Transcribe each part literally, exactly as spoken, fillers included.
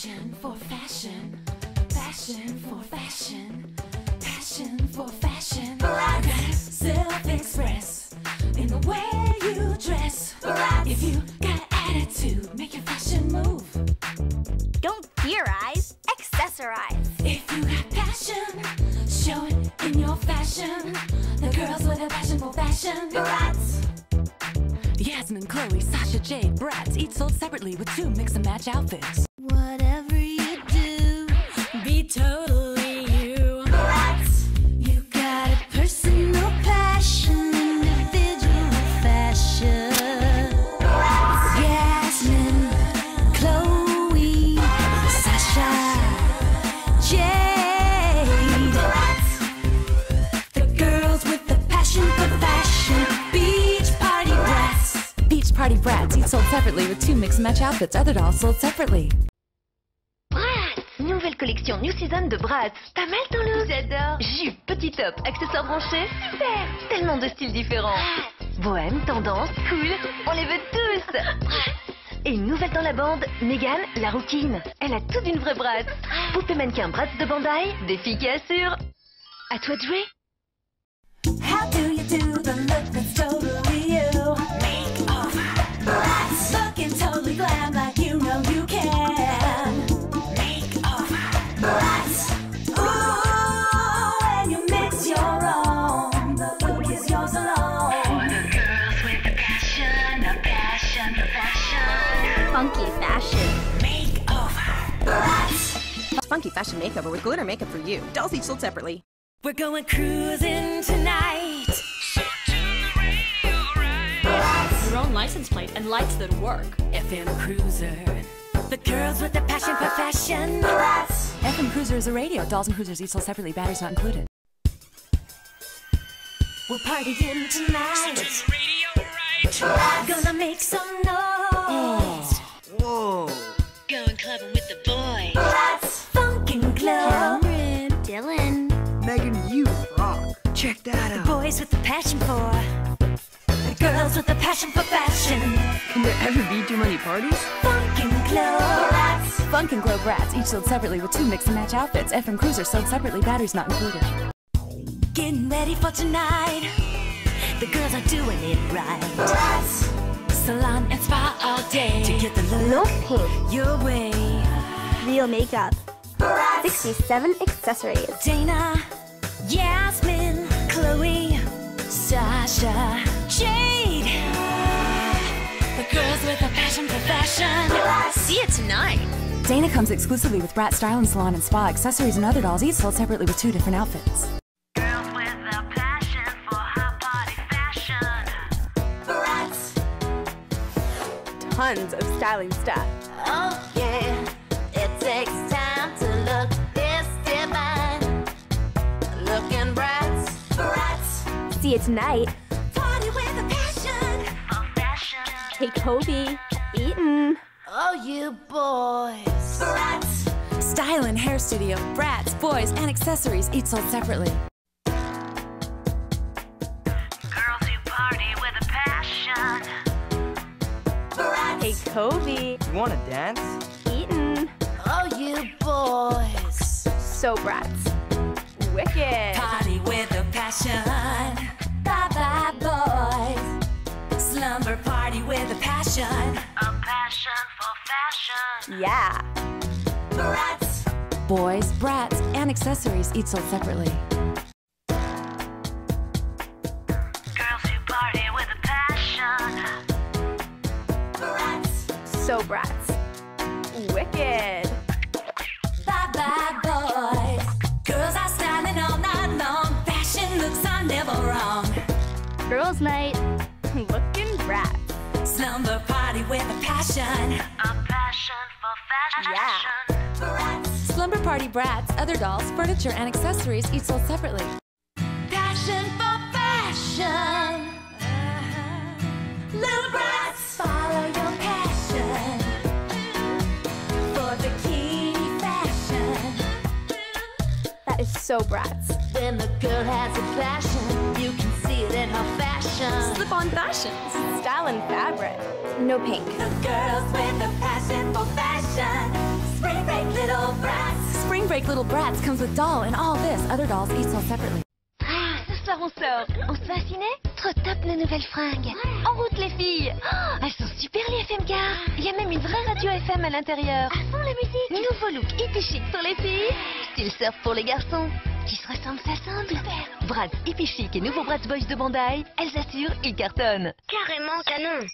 Passion for fashion, passion for fashion, passion for fashion. Bratz, self-express in the way you dress. Bratz, if you got attitude, make your fashion move. Don't theorize, accessorize. If you got passion, show it in your fashion. The girls with a passion for fashion. Bratz. Yasmin, Chloe, Sasha, Jade, Bratz, each sold separately with two mix and match outfits. Whatever you do, be totally you. Bratz! You got a personal passion, individual fashion. Bratz! Yasmin, Chloe, Sasha, Jade. Bratz! The girls with the passion for fashion. Party Bratz, each sold separately with two mix and match outfits. Other dolls sold separately. Bratz! Nouvelle collection New Season de Bratz. T'as mal dans l'eau? J'adore. Jupe, petit top, accessoires branchés. Super. Tellement de styles différents. Bratz. Bohème, tendance, cool. On les veut tous. Bratz. Et une nouvelle dans la bande, Megan, la rouquine. Elle a tout d'une vraie Bratz. Poupée mannequin Bratz de Bandai, des filles qui assurent. À toi de jouer. How do you do the look that's totally you? Bratz, looking totally glam like you know you can. Make over. Bratz. Ooh, when you mix your own, the look is yours alone. For the girls with the passion, the passion, the fashion. Funky fashion. Make over. Bratz. Funky fashion makeover with glitter makeup for you. Dolls each sold separately. We're going cruising tonight. License plate and lights that work. F M Cruiser. The girls with the passion for fashion. Bratz. F M Cruiser is a radio. Dolls and cruisers each sold separately. Batteries not included. We'll party in tonight. To the radio, right? Bratz. Gonna make some noise. Oh. Whoa. Going clubbing with the boys. Bratz. Funkin' club. Cameron, Dylan, Megan, you rock. Check that out. The boys with the passion for. Girls with a passion for fashion. Can there ever be too many parties? Funkin' Glow Bratz. Funkin' Glow Bratz, each sold separately with two mix and match outfits. F M Cruiser sold separately, batteries not included. Getting ready for tonight. The girls are doing it right. Bratz. Salon and spa all day. To get the look, look your way. Real makeup. Bratz. sixty-seven accessories. Dana, Yasmin, Chloe, Sasha, Jade. The girls with a passion for fashion. Bratz. See you tonight. Dana comes exclusively with Bratz Style and Salon and Spa accessories and other dolls, each sold separately with two different outfits. Girls with a passion for hot body fashion. Bratz. Tons of styling stuff. Oh yeah, it takes time to look this divine. Looking Bratz. Bratz. See you tonight. Hey Kobe, Eaton. Oh, you boys. Bratz. Style and hair studio, Bratz, boys, and accessories each sold separately. Girls who party with a passion. Bratz. Hey Kobe. You wanna dance? Eaton. Oh, you boys. So Bratz. Wicked. Party with a passion. Bye bye boys. Slumber party with a passion. A passion for fashion. Yeah. Bratz. Boys, Bratz, and accessories each sold separately. Girls who party with a passion. Bratz. So Bratz. Wicked. Bye-bye, boys. Girls are styling all night long. Fashion looks are never wrong. Girls night. Looking Bratz. Slumber party with a passion. A passion for fashion. Yeah. Bratz. Slumber party Bratz, other dolls, furniture, and accessories each sold separately. Passion for fashion. Uh-huh. Little Bratz. Follow your passion. For bikini fashion. That is so Bratz. When the girl has a passion, you can see it in her fashion. Slip on fashions. Style and fabric. No pink. The girls with a passion for fashion. Spring. little Bratz. Spring break little Bratz comes with doll and all this. Other dolls each sold separately. Ah, ce soir on sort. On se fait un ciné? Trop top nos nouvelles fringues. En route les filles. Oh, elles sont super les F M Gars. Il y a même une vraie radio F M à l'intérieur. À fond la musique. Nouveau look hippie chic pour les filles. Style surf pour les garçons. Qui se ressemblent s'assemblent. Super. Bratz hippie chic et nouveau Bratz Boys de Bandai. Elles assurent, ils cartonnent. Carrément canon.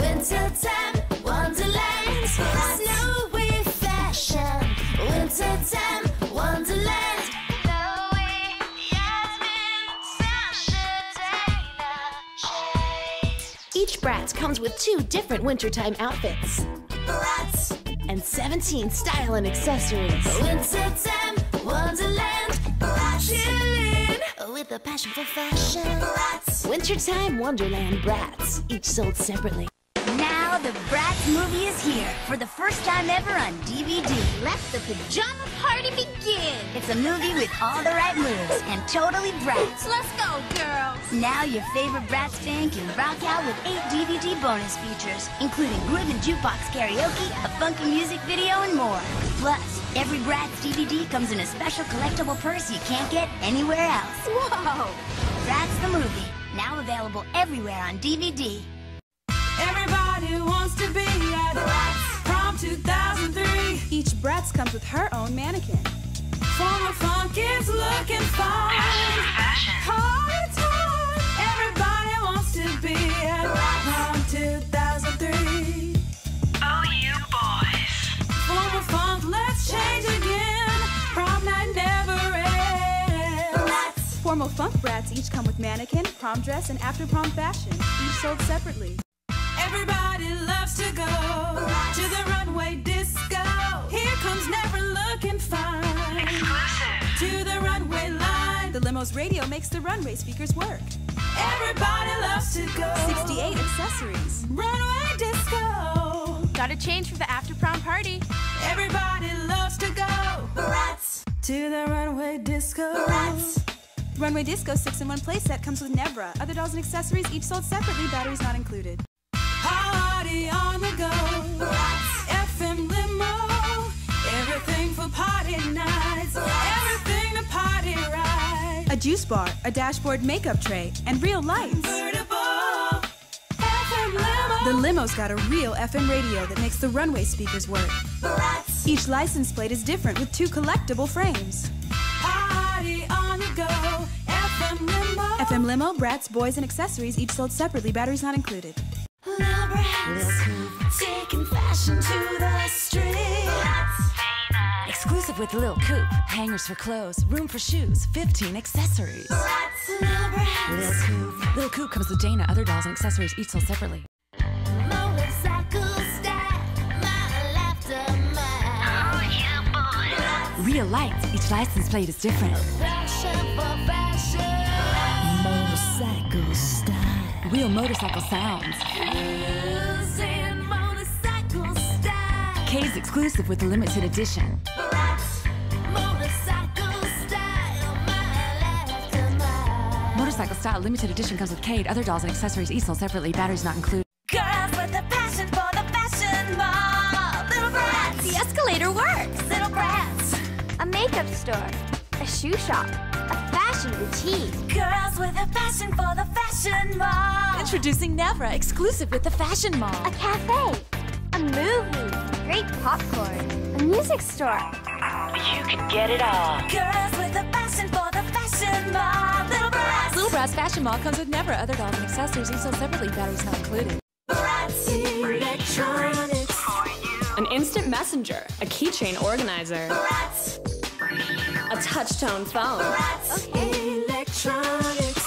Winter time, Wonderland, snow with fashion. Winter time, Wonderland. Chloe, Yasmin, Sasha, Dana, Chase. Each Bratz comes with two different wintertime outfits. Bratz! And seventeen style and accessories. Winter time, Wonderland. Bratz! Chillin' with a passion for fashion. Bratz! Wintertime Wonderland Bratz. Each sold separately. Now the Bratz movie is here for the first time ever on D V D. Let the pajama party begin. It's a movie with all the right moves and totally Bratz. Let's go, girls. Now your favorite Bratz fan can rock out with eight D V D bonus features, including groovin' jukebox karaoke, a funky music video, and more. Plus, every Bratz D V D comes in a special collectible purse you can't get anywhere else. Whoa! Bratz the movie, now available everywhere on D V D. Everybody wants to be a Bratz from two thousand three. Each Bratz comes with her own mannequin. Former funk is looking fine. Fashion, fashion. Hard time. Everybody wants to be a Bratz from two thousand three. Oh, you boys. Former funk, let's change again. Prom night never ends. Bratz. Formal funk Bratz each come with mannequin, prom dress, and after prom fashion. Each sold separately. Everybody loves to go Bratz. To the runway disco. Here comes never looking fine. Exclusive. To the runway line. The limo's radio makes the runway speakers work. Everybody loves to go. sixty-eight accessories. Runway disco. Gotta change for the after prom party. Everybody loves to go Bratz. To the runway disco. Bratz. Runway disco six in one playset comes with Nebra. Other dolls and accessories each sold separately. Batteries not included. Party on the go, Bratz. F M limo, everything for party nights, Bratz. Everything to party right. A juice bar, a dashboard makeup tray, and real lights. Convertible, F M limo. The limo's got a real F M radio that makes the runway speakers work. Bratz. Each license plate is different with two collectible frames. Party on the go, F M limo. F M limo, Bratz, boys, and accessories each sold separately. Batteries not included. Now Bratz, taking fashion to the streets. Exclusive with Lil Coop. Hangers for clothes, room for shoes, fifteen accessories. Bratz, now Bratz. Lil Coop. Lil Coop comes with Dana, other dolls and accessories each sold separately. Motorcycle style, my laughter, my. Oh, yeah, boy. Bratz. Real lights, each license plate is different. Fashion for fashion. Motorcycle style. Real motorcycle sounds. Cruising motorcycle style. K's exclusive with a limited edition. Bratz. Motorcycle style. My life to mine. Motorcycle style limited edition comes with K'd, other dolls and accessories each sold separately. Batteries not included. Girls with a passion for the fashion mall. Little Bratz. The escalator works. Little Bratz. A makeup store. A shoe shop. A fashion boutique. Girls with a passion for the fashion mall. Introducing Nevra, exclusive with the fashion mall. A cafe. A movie. Great popcorn. A music store. You can get it all. Girls with a passion for the fashion mall. Little Bratz. Little Bratz fashion mall comes with Nevra, other dolls and accessories each sold separately. Batteries not included. Bratz electronics. An instant messenger. A keychain organizer. Bratz. A touch-tone phone. Bratz. Okay. Electronics.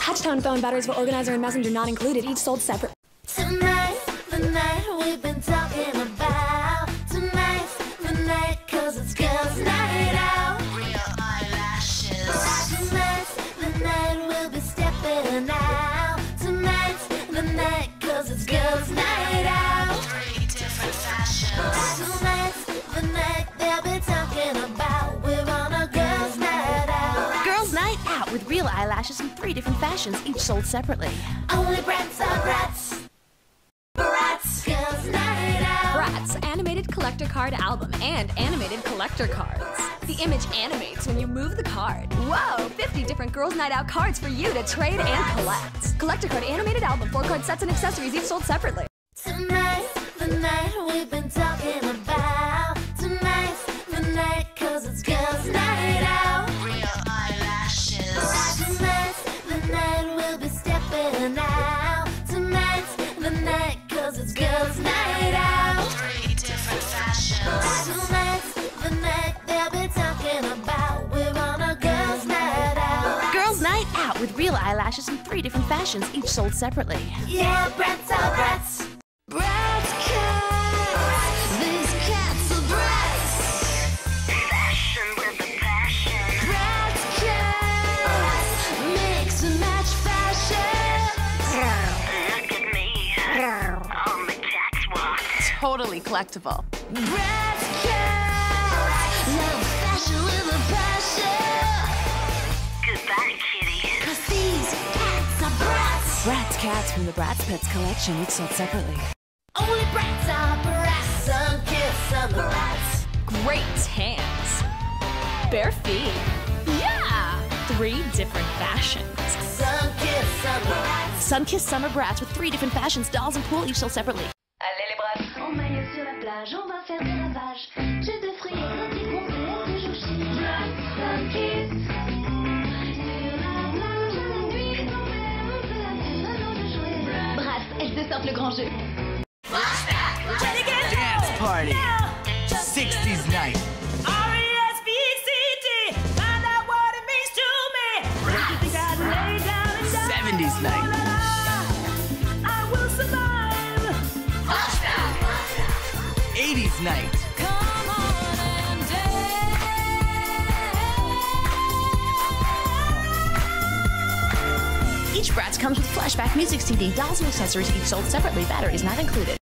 Touch-tone phone batteries for organizer and messenger not included. Each sold separate. Tonight, the night we've been talking about. Tonight, the night, 'cause it's girls' night out. Real eyelashes. Tonight, the night we'll be stepping out. Tonight, the night, 'cause it's girls' night out. Three different fashions. Tonight, the night they'll be talking about. Real eyelashes in three different fashions, each sold separately. Only Bratz are Bratz. Bratz. Girls' night out. Bratz. Animated collection. collector card album and animated collector cards. The image animates when you move the card. Whoa, fifty different Girls Night Out cards for you to trade and collect. Collector card animated album, four card sets and accessories each sold separately. Tonight's the night we've been talking about. Tonight's the night, cause it's Girls Night Out. Real eyelashes. Tonight's the night we'll be stepping out. Tonight's the night, cause it's Girls Night Out. Three different fashions. Tonight's the night they'll be talking about. We're on a Girls Night Out. Girls Night Out with real eyelashes in three different fashions, each sold separately. Yeah, Bratz, all Bratz. Bratz cats! These cats are Bratz! Fashion with a passion. Bratz cats! Mix and match fashion! Row. Look at me. Row. On the catwalk. Totally collectible. Bratz cats! Love fashion with a passion! Goodbye, kitty. Cause these cats are Bratz! Bratz cats from the Bratz Pets collection, each sold separately. Only Bratz are Bratz, some kids on the Bratz. Great hands. Bare feet. Yeah! Three different fashions. Some kids, some Bratz. Some kids, some are Bratz with three different fashions, dolls and pool, each sold separately. Allez les Bratz. On maille sur la plage, on va faire des lavages. Je te ferai exotique, on fait des chouchis. Bratz, some kids. Bratz, elles te sortent le grand jeu. Dance party, yeah. sixties night. R E S P E C T, find out what it means to me. If you think I'd lay down and die, seventies night. La, la, la, I will survive. Hostile. eighties night. Come on and dance. Each Bratz comes with flashback music C D, dolls and accessories each sold separately. Batteries not included.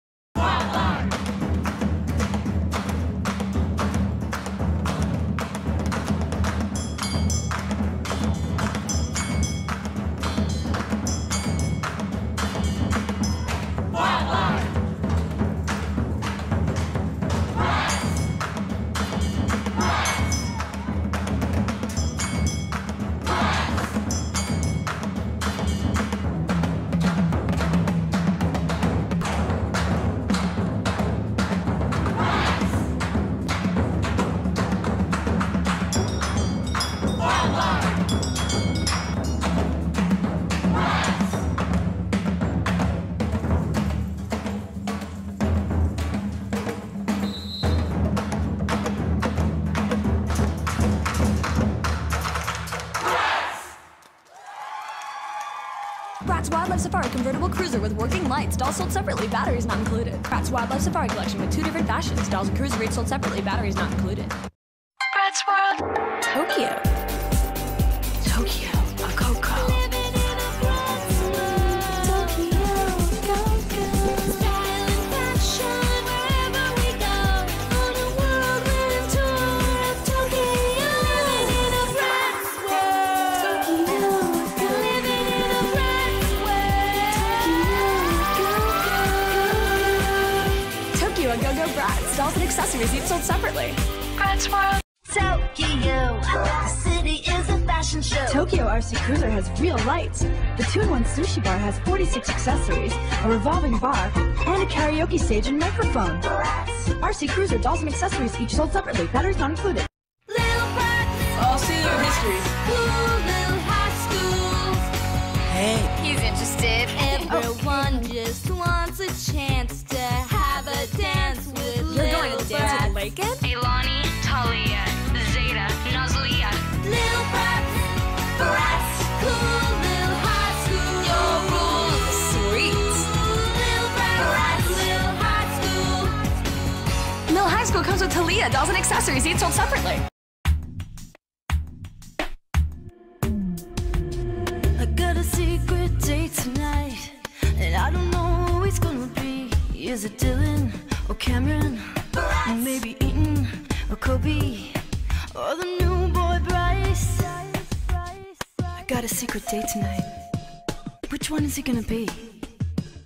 Bratz Wildlife Safari convertible cruiser with working lights, dolls sold separately, batteries not included. Bratz Wildlife Safari collection with two different fashions, dolls and cruiser each sold separately, batteries not included. Bratz World. Tokyo. Tokyo, a coco. Tokyo, coco. Style and fashion wherever we go. On a world-winning tour of Tokyo. Living in a Bratz World. Tokyo. A go-go Bratz, dolls and accessories each sold separately. Bratz World. Tokyo, the city is a fashion show. Tokyo R C Cruiser has real lights. The two in one sushi bar has forty-six accessories, a revolving bar, and a karaoke stage and microphone. Bratz. R C Cruiser, dolls and accessories each sold separately, batteries not included. Little Bratz. All senior histories. Cool little high schools. Hey. He's interested. Everyone oh. just wants a chance to have a dance. Bacon? Elani, Talia, Zeta, Nazlia. Little Bratz, Bratz, cool little high school. Your rules, sweet. Little Bratz, Bratz, little high school. Little high school comes with Talia, dolls and accessories, each sold separately. I got a secret date tonight, and I don't know who it's gonna be. Is it Dylan or Cameron? Maybe Eaton or Kobe or the new boy Bryce. I got a secret date tonight. Which one is it gonna be?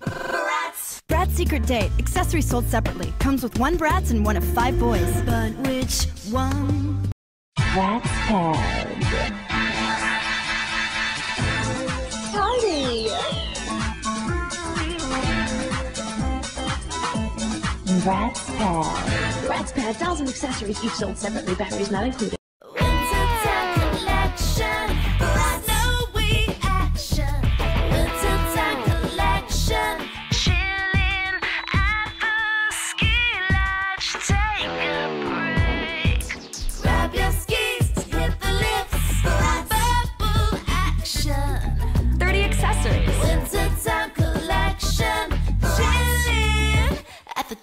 Bratz. Bratz secret date. Accessory sold separately. Comes with one Bratz and one of five boys. But which one? Bratz Pad. Party. Bratz Pad. Bratz Pad, thousand accessories you've sold separately. Batteries not included.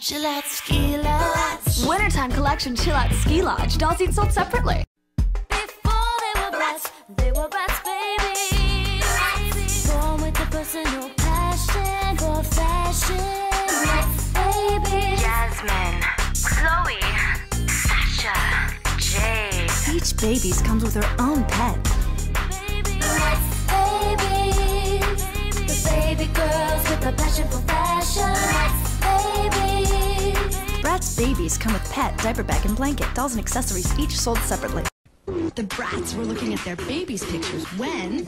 Chill Out Ski Lodge. Wintertime collection Chill Out Ski Lodge. Dolls each sold separately. Before they were brats, they were brats, baby. Brats. Born with a personal passion for fashion. Brats, baby. Jasmine, Chloe, Sasha, Jade. Each baby's comes with her own pet. Baby. Brats, baby. Baby. The baby girls with a passion for fashion. Brats. Bratz babies come with pet, diaper bag, and blanket. Dolls and accessories each sold separately. The Bratz were looking at their babies' pictures when...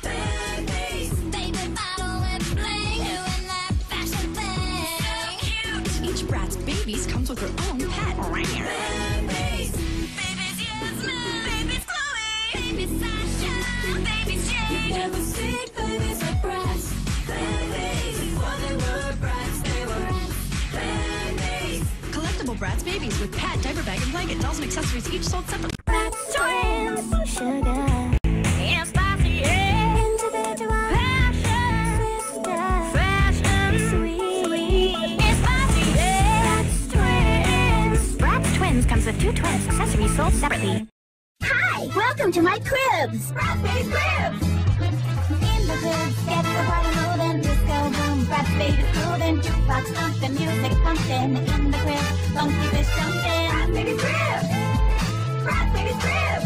Babies, baby bottle and bling, doing that fashion thing. So cute. Each Bratz babies comes with her own pet. Babies, babies Yasmin, babies Chloe, babies Sasha, babies Jane. You never seen babies like Bratz. Babies, before they were Bratz, they were Bratz babies with pad, diaper bag, and blanket. Dolls and accessories each sold separately. Bratz twins, sugar, and spicy, yeah. Individual, passion, fashion, sweet, and spicy, yeah. Bratz twins. Bratz twins comes with two twins. Accessories sold separately. Hi, welcome to my cribs. Bratz baby cribs. In the cribs, get the bottom mold and just go home. Bratz baby cold and jukebox pump, the music pumping in the crib. Funky fish jumping. Bratz baby crib. Bratz baby crib.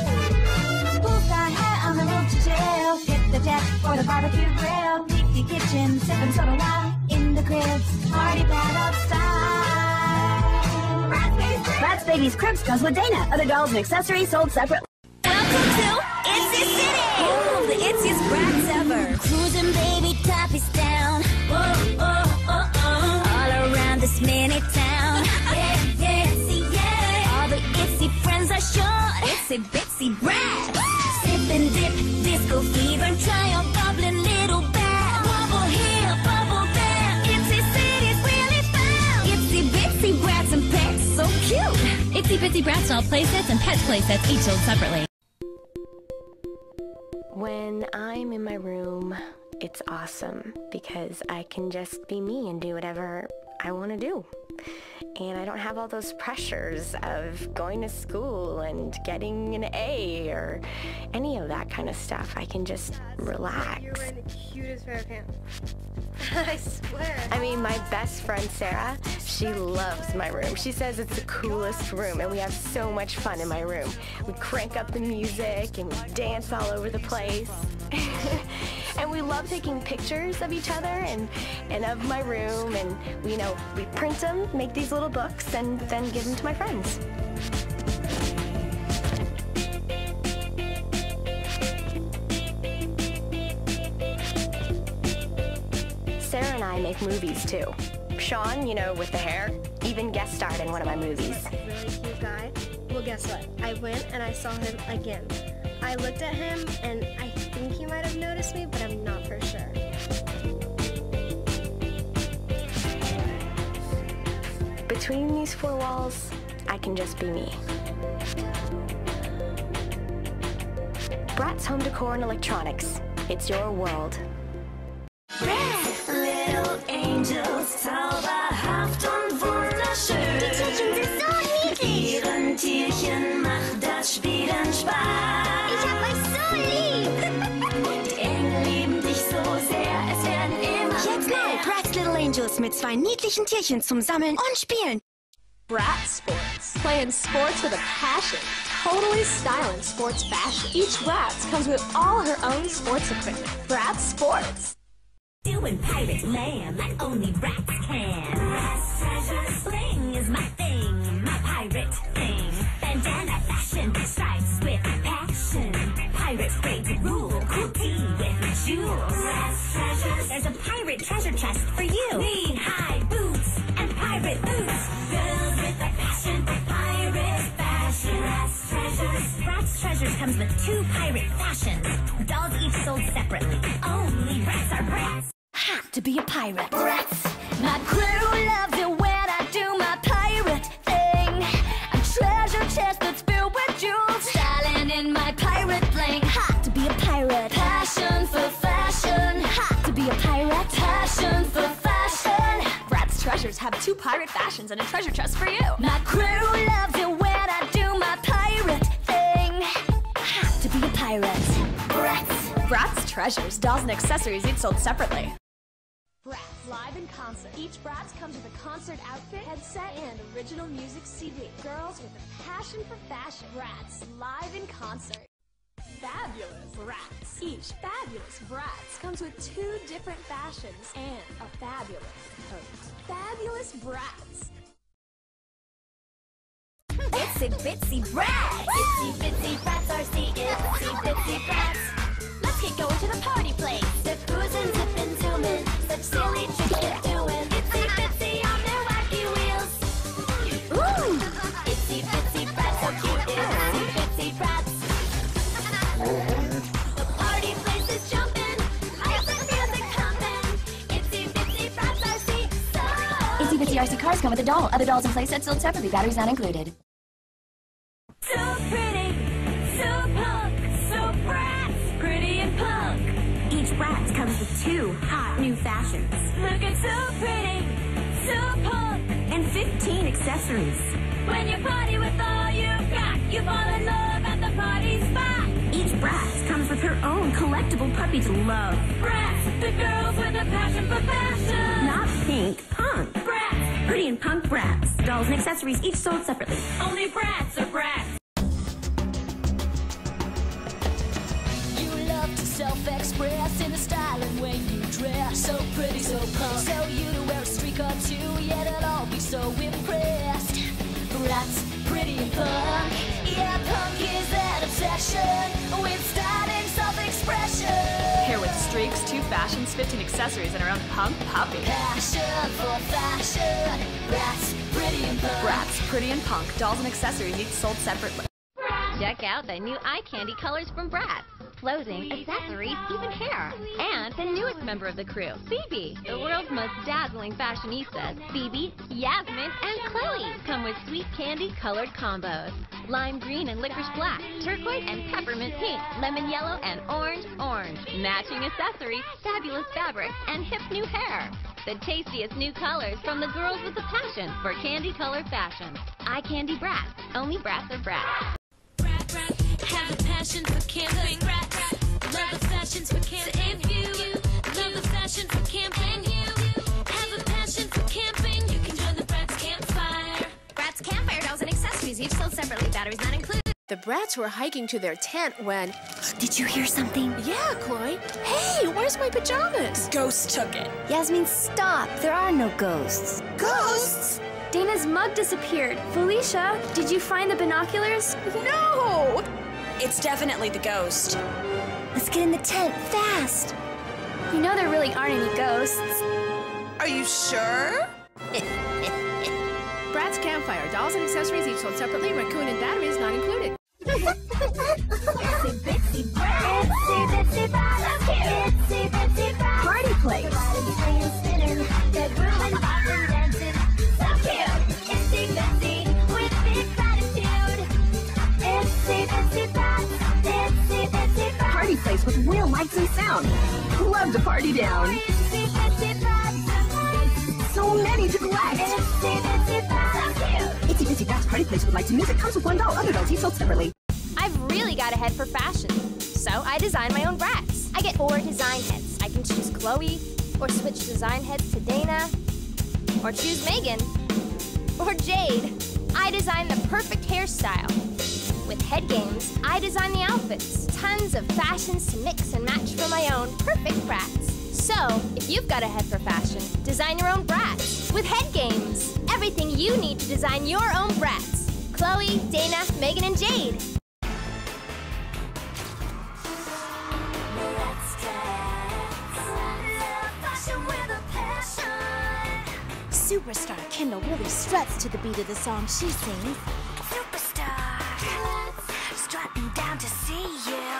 Pulls our hair on the road to jail. Hit the deck for the barbecue grill. Leaky kitchen, sipping soda while in the cribs. Party pad up style. Bratz baby crib. Bratz baby's cribs comes with Dana. Other dolls and accessories sold separately. Welcome to Itzy City. Oh, the itziest Bratz ever. Cruising baby top is down. Oh, oh, oh, oh. All around this mini town. Itsy bitsy Bratz. Sip and dip, disco fever, try a bubbling little bat. Bubble here, bubble there, Itsy city's really foul. Itsy bitsy Bratz and pets, so cute. Itsy bitsy Bratz doll play sets and pets play sets each sold separately. When I'm in my room, it's awesome because I can just be me and do whatever I want to do. And I don't have all those pressures of going to school and getting an A or any of that kind of stuff. I can just relax. You're wearing the cutest pair of pants. I swear. I mean, my best friend, Sarah, she loves my room. She says it's the coolest room, and we have so much fun in my room. We crank up the music, and we dance all over the place. And we love taking pictures of each other and, and of my room, and, you know, we print them, make these little books, and then give them to my friends. Sarah and I make movies, too. Sean, you know, with the hair, even guest starred in one of my movies. Really cute guy. Well, guess what? I went and I saw him again. I looked at him, and I think he might have noticed me, but I'm not for sure. Between these four walls, I can just be me. Bratz Home Decor and Electronics. It's your world. Bratz! Little angels, zauberhaft und wunderschön. Die Tierchen sind so niedlich. Ihren Tierchen macht das Spielen Spaß. Ich hab euch so lieb. Und die Engel lieben dich so sehr, es werden immer Jetzt mehr. Mal Bratz Little Angels mit zwei niedlichen Tierchen zum Sammeln und Spielen. Bratz Sports. Playing sports with a passion. Totally styling sports fashion. Each Bratz comes with all her own sports equipment. Bratz Sports. Doing pirate land like only Bratz can. Bratz treasures. Bling is my thing, my pirate thing. Bandana fashion, stripes with passion. Pirates great to rule, cookie with jewels. Bratz treasures. There's a pirate treasure chest for you. Knee high boots and pirate boots. Girls with a passion for pirate fashion. Bratz treasures. Bratz treasures comes with two pirate fashions. Dolls each sold separately. Only Bratz are Bratz. Have to be a pirate. Bratz. My crew loves it when I do my pirate thing. A treasure chest that's filled with jewels. Styling in my pirate bling. Hot to be a pirate. Passion for fashion. Hot to be a pirate. Passion for fashion. Bratz treasures have two pirate fashions and a treasure chest for you. My crew loves it when I do my pirate thing. Have to be a pirate. Bratz. Bratz treasures, dolls and accessories each sold separately. Bratz live in concert. Each Bratz comes with a concert outfit, headset, and original music C D. Girls with a passion for fashion. Bratz live in concert. Fabulous Bratz. Each fabulous Bratz comes with two different fashions and a fabulous coat. Fabulous Bratz. Itsy bitsy Bratz. Itsy bitsy Bratz are the itsy bitsy Bratz. Let's get going to the party place. Zip oozin', zip and zoom in. Such silly tricks they're doing. Itsy bitsy on their wacky wheels. Ooh! Itsy bitsy Bratz are cute. Itsy bitsy Bratz. The party place is jumping. I said music pumping. Itsy bitsy Bratz R C. So Itsy bitsy R C cars come with a doll. Other dolls and playsets sold separately. Batteries not included. So pretty, so punk, so Bratz, pretty and punk. Each Bratz comes with two hot new fashions. Looking so pretty, so punk, and fifteen accessories. When you party with all you've got, you fall in love at the party spot. Each Bratz comes with her own collectible puppy to love. Bratz, the girls with a passion for fashion. Not pink, punk. Bratz, pretty and punk Bratz. Dolls and accessories each sold separately. Only Bratz are Bratz. Self-express in the style and way you dress. So pretty, so punk. So you to wear a streak or two, yet I'll be so impressed. Bratz, pretty and punk. Yeah, punk is that obsession with style and self-expression. Pair with streaks, two fashions, fifteen accessories, and her own punk puppy. Passion for fashion. Bratz, pretty and punk. Bratz, pretty and punk. Dolls and accessories each sold separately. Check out the new eye candy colors from Bratz. Clothing, accessories, even hair. And the newest member of the crew, Phoebe. The world's most dazzling fashionistas, Phoebe, Yasmin, and Chloe, come with sweet candy colored combos. Lime green and licorice black, turquoise and peppermint pink, lemon yellow and orange orange. Matching accessories, fabulous fabrics, and hip new hair. The tastiest new colors from the girls with a passion for candy colored fashion. Eye candy Bratz. Only Bratz are Bratz. Have a passion for camping. Love the fashions for camping. Love the fashion for camping. Have a passion for camping. You can join the Bratz Campfire. Bratz Campfire dolls and accessories each sold separately. Batteries not included. The Bratz were hiking to their tent when... Did you hear something? Yeah, Chloe. Hey, where's my pajamas? Ghost took it. Yasmin, stop. There are no ghosts. Ghosts? Dana's mug disappeared. Felicia, did you find the binoculars? No! It's definitely the ghost. Let's get in the tent, fast! You know there really aren't any ghosts. Are you sure? Bratz Campfire, dolls and accessories each sold separately, raccoon and batteries not included. Itsy bitsy Bratz! Itsy bitsy Bratz! Itsy bitsy Bratz! Party place! The party place with real lights and sound. Love to party down. So many to collect. Itsy bitsy Bratz party place with lights and music comes with one doll. Other dolls each sold separately. I've really got a head for fashion, so I design my own Bratz. I get four design heads. I can choose Chloe, or switch design heads to Dana, or choose Megan, or Jade. I design the perfect hairstyle. With head games, I design the outfits. Tons of fashions to mix and match for my own perfect Bratz. So, if you've got a head for fashion, design your own Bratz with Head Games. Everything you need to design your own Bratz. Chloe, Dana, Megan, and Jade. Superstar Kendall really struts to the beat of the song she sings. Superstar, strutting down to see you.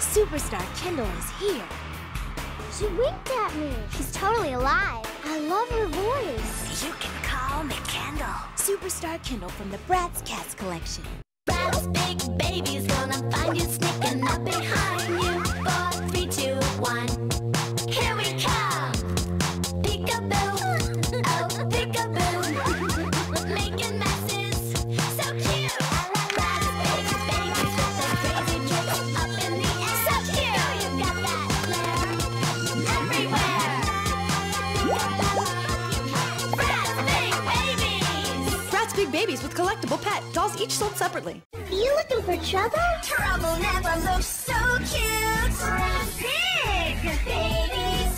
Superstar Kendall is here. She winked at me. She's totally alive. I love her voice. You can call me Kendall. Superstar Kendall from the Bratz Cats collection. Bratz big baby's gonna find you sneaking up behind you. Four, three, two, one. Here we come. Peekaboo. Oh, peekaboo. Making messes. So cute. Bratz big baby's got that crazy dress up in the air. So cute. Oh, you got that glare everywhere. Bratz big babies. Bratz big babies with collectible pet dolls, each sold separately. Are you looking for trouble? Trouble never looks so cute. Bratz big babies.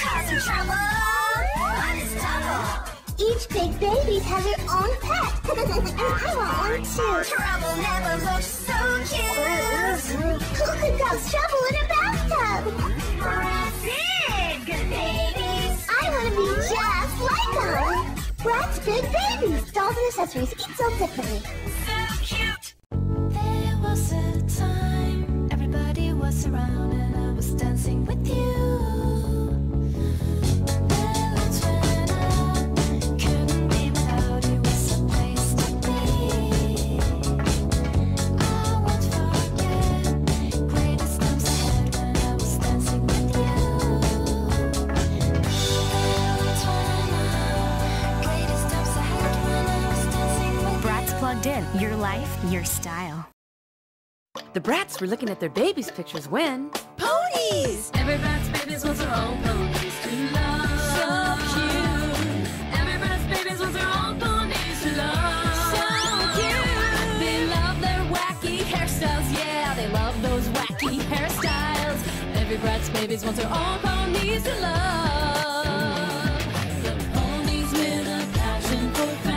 Causing trouble on his double. Each big baby has her own pet. And I want one too. Trouble never looks so cute. Who could cause trouble in a bathtub? Bratz big babies. I want to be just like them. Bratz big babies. Dolls and accessories each sold differently. So cute. There was a time everybody was around and I was dancing with you. In your life, your style. The Bratz were looking at their babies' pictures when ponies. Every Bratz babies was their own ponies to love. So cute. Every Bratz babies was their own ponies to love. So cute. They love their wacky hairstyles. Yeah, they love those wacky hairstyles. Every Bratz babies was their own ponies to love. The ponies with a passion for fashion.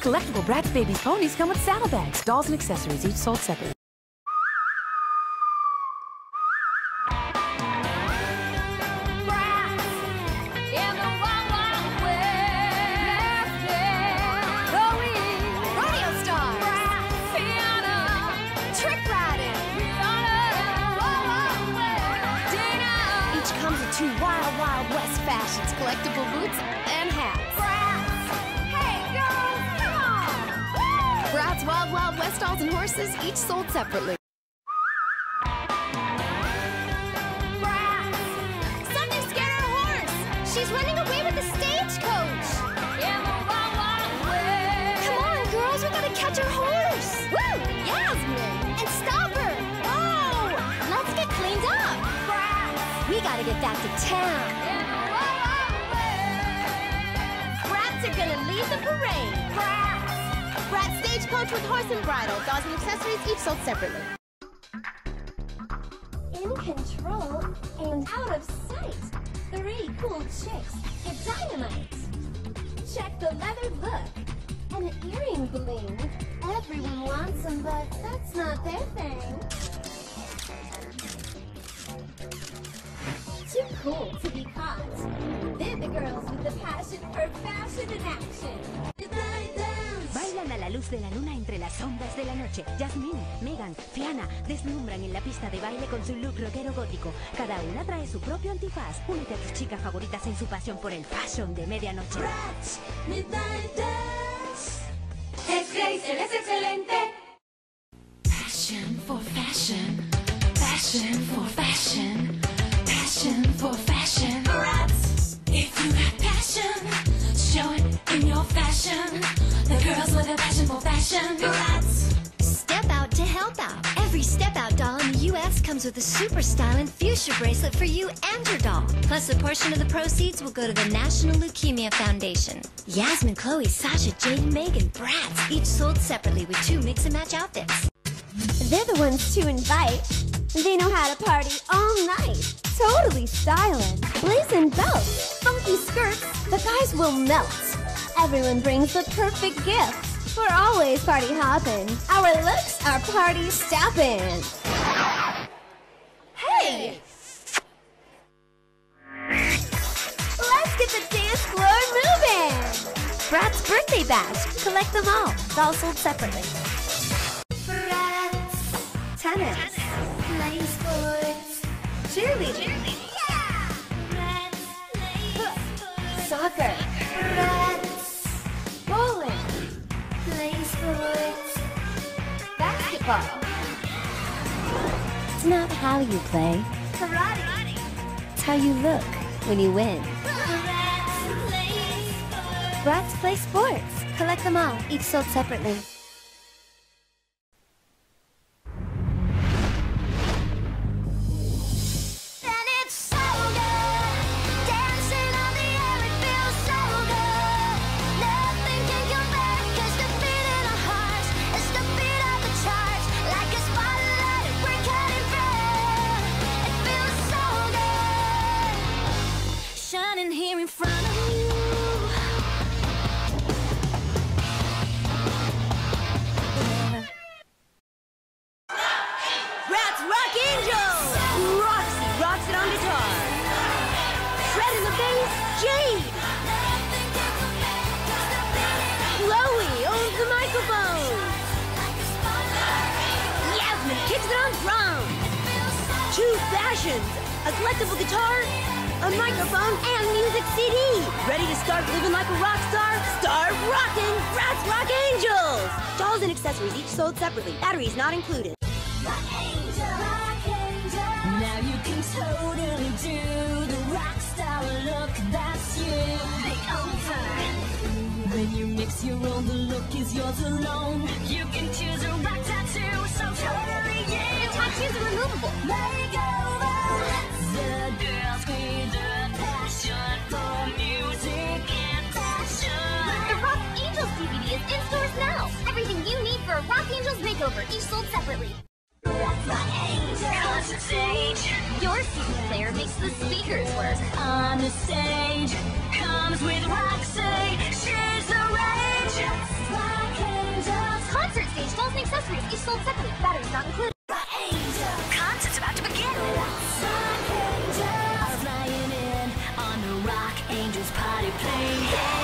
Collectible Bratz Babies ponies come with saddlebags, dolls, and accessories, each sold separately. Wild Wild West dolls and horses, each sold separately. Bratz! Something scared our horse! She's running away with the stagecoach! Yeah, the Wild Wild West! Come on, girls, we gotta catch our horse! Woo! Yasmin! And stop her! Oh! Let's get cleaned up! Bratz! We gotta get back to town! Yeah, the Wild Wild West! Bratz are gonna lead the parade! Bratz! Bratz stagecoach with horse and bridle, dolls and accessories each sold separately. In control and out of sight. Three cool chicks get dynamite. Check the leather look and an earring bling. Everyone wants them, but that's not their thing. Too cool to be caught. They're the girls with the passion for fashion and action. A la luz de la luna entre las ondas de la noche. Jasmine, Megan, Fianna deslumbran en la pista de baile con su look rockero gótico. Cada una trae su propio antifaz. Únete a tus chicas favoritas en su pasión por el fashion de medianoche. Bratz, Midnight Dance. Es Grace, él es excelente. Passion for fashion. Passion for fashion. Passion for fashion. Bratz, if you have passion, show it in your fashion. The girls with a passion for fashion. Bratz. Step out to help out. Every Step Out doll in the U S comes with a super styling fuchsia bracelet for you and your doll. Plus a portion of the proceeds will go to the National Leukemia Foundation. Yasmin, Chloe, Sasha, Jade, and Megan, Bratz, each sold separately with two mix and match outfits. They're the ones to invite. They know how to party all night. Totally styling. Blazing belts, funky skirts, the guys will melt. Everyone brings the perfect gift. We're always party hopping. Our looks are party stopping. Hey! Let's get the dance floor moving! Bratz birthday bash. Collect them all. All sold separately. Bratz. Tennis. Tennis. Playing sports. Cheerleading. Cheerleading. Yeah! Bratz. Playing sports. Soccer. Bratz. Bowling. Playing sports. Basketball. It's not how you play. Karate. It's how you look when you win. Bratz play sports. Bratz play sports. Collect them all, each sold separately. A collectible guitar, a microphone, and music C D. Ready to start living like a rock star? Start rocking Bratz Rock Angels! Dolls and accessories each sold separately. Batteries not included. Rock Angel, Rock Angel. Now you can totally do the rock star look. That's you. They own fun. When you mix your own, the look is yours alone. You can choose a rock tattoo, so totally you. The tattoos are removable. Make in stores now. Everything you need for a Rock Angels makeover, each sold separately. Rock Angels. Concert stage. Your C D player makes the speakers work. On the stage comes with Roxy. She's the rage. Rock Angels. Concert stage. Dolls and accessories, each sold separately. Batteries not included. Rock Angels. Concert's about to begin. Rock Angels. Flying in on the Rock Angels party plane. Yeah.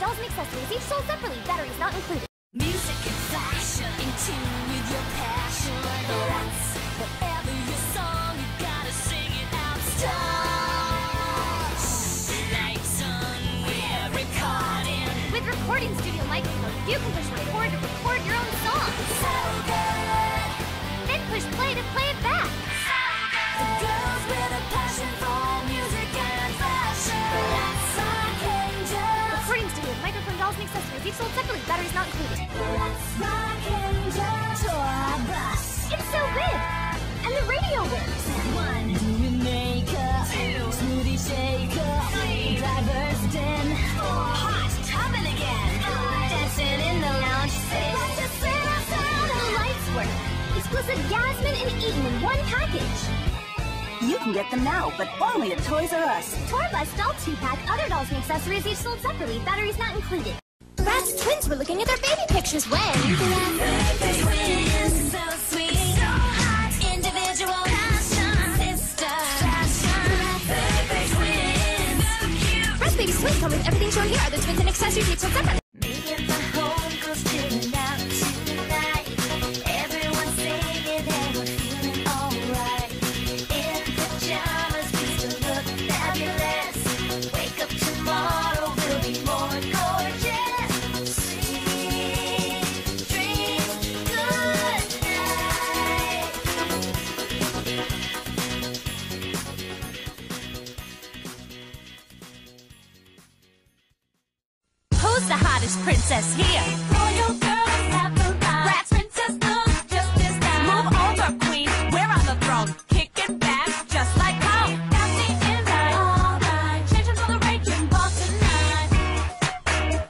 Dolls and accessories, each sold separately, batteries not included. Music and fashion, in tune with your passion. Bratz, whatever your song, you gotta sing it out. Stars, lights on, we're recording. With recording studio microphones, you can push record to record your own song. So good. Then push play to play it back. So good. The girls with a passion for music and fashion. Bratz, dolls and accessories, each sold separately, batteries not included. Bratz Rock Angels tour bus. It's so big! And the radio works! One, doing makeup, two, smoothie shaker, three, driver's den, four, hot topping again, five, dancing in the lounge, six, let's just sit outside. The lights work. Exclusive Yasmin and Eden in one package. You can get them now, but only at Toys R Us. Tour bus, doll two-pack, other dolls and accessories each sold separately, batteries not included. Bratz twins were looking at their baby pictures when... Bratz twins, so sweet, so hot, individual passion, sister fashion. Bratz twins, so cute. Bratz baby twins come with everything shown here. Other twins and accessories each sold separately. Who's the hottest princess here? All your girls have the vibe. Bratz princess look just this time. Move on. strong, kick it back, just like home. That's the end right. All right, change it for the raging ball tonight.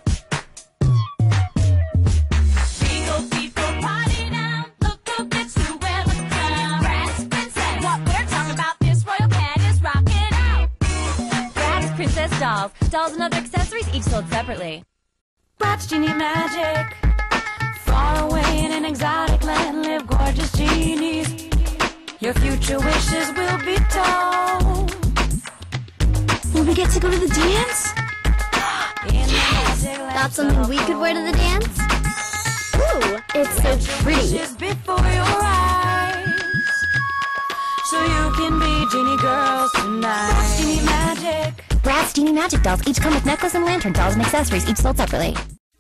Beagle, people, party down. Look who gets to wear the crown. Bratz princess, what we're talking about, this royal cat is rocking out. Bratz princess dolls, dolls and other accessories each sold separately. Bratz genie magic. Far away in an exotic land live gorgeous genies. Your future wishes will be told. Will we get to go to the dance? Yes! That's something we could wear to the dance? Ooh, it's so pretty. Before your eyes, so you can be genie girls tonight. Bratz genie magic. Bratz genie magic dolls each come with necklace and lantern dolls and accessories each sold separately.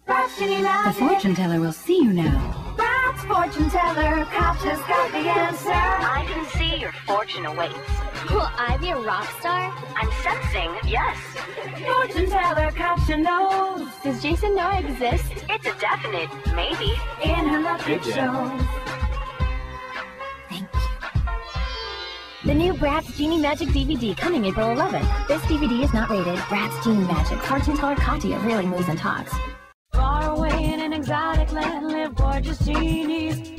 The fortune teller will see you now. Bratz fortune teller, Cop has got the answer. I can see your fortune awaits. Will I be a rock star? I'm sensing, yes. Fortune teller, Cop knows. Does Jason know I exist? It's a definite, maybe. In her luck it shows. Thank you. The new Bratz Genie Magic D V D coming April eleventh. This D V D is not rated. Bratz Genie Magic, fortune teller Katya really moves and talks. Far away in an exotic land live gorgeous genies.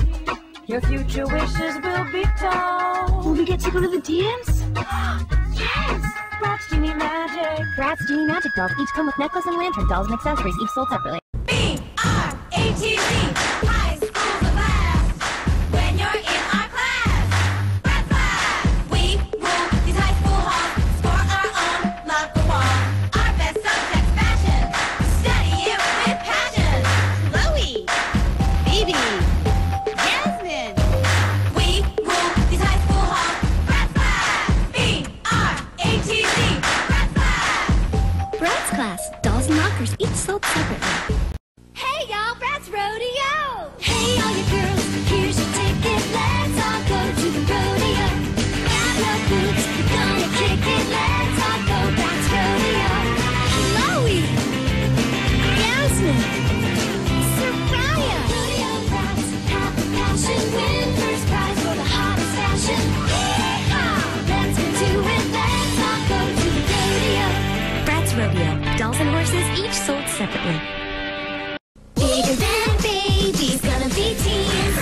Your future wishes will be told. Will we get to go to the dance? Yes! Bratz Genie Magic. Bratz Genie Magic dolls each come with necklace and lantern dolls and accessories each sold separately. B R A T Z, high school's the last. When you're in our class, Bratz class. We rule these high school halls, score our own, love the wall. Our best subject fashion, study it with passion. Chloe, Phoebe, Jasmine. We rule these high school halls. Bratz class. B R A T Z. Bratz class. Bratz class. Dolls and lockers each sold separately. Hey y'all, Bratz rodeo. Hey all you girls, here's your ticket. Let's all go to the rodeo. Grab your boots, we're gonna kick it. Let's all go Bratz rodeo. Chloe, Yasmin, Soraya. Rodeo Bratz, have a passion. Win first prize for the hottest fashion. Yeehaw! Let's get to it. Let's all go to the rodeo. Bratz rodeo. Dolls and horses each sold separately. Bigger than babies, gonna be teens.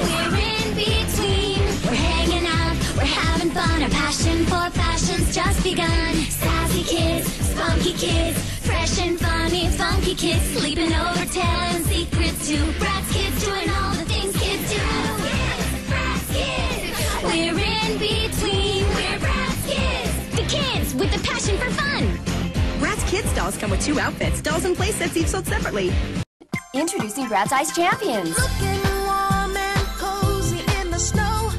We're in between. We're hanging out, we're having fun. Our passion for fashion's just begun. Sassy kids, spunky kids, fresh and funny, funky kids. Sleeping over, telling secrets to Bratz kids, doing all the things kids do. Bratz kids, we're in between. We're Bratz kids, the kids with the passion for fun. Bratz kids dolls come with two outfits, dolls and play sets each sold separately. Introducing Bratz Ice Champions. Looking warm and cozy in the snow.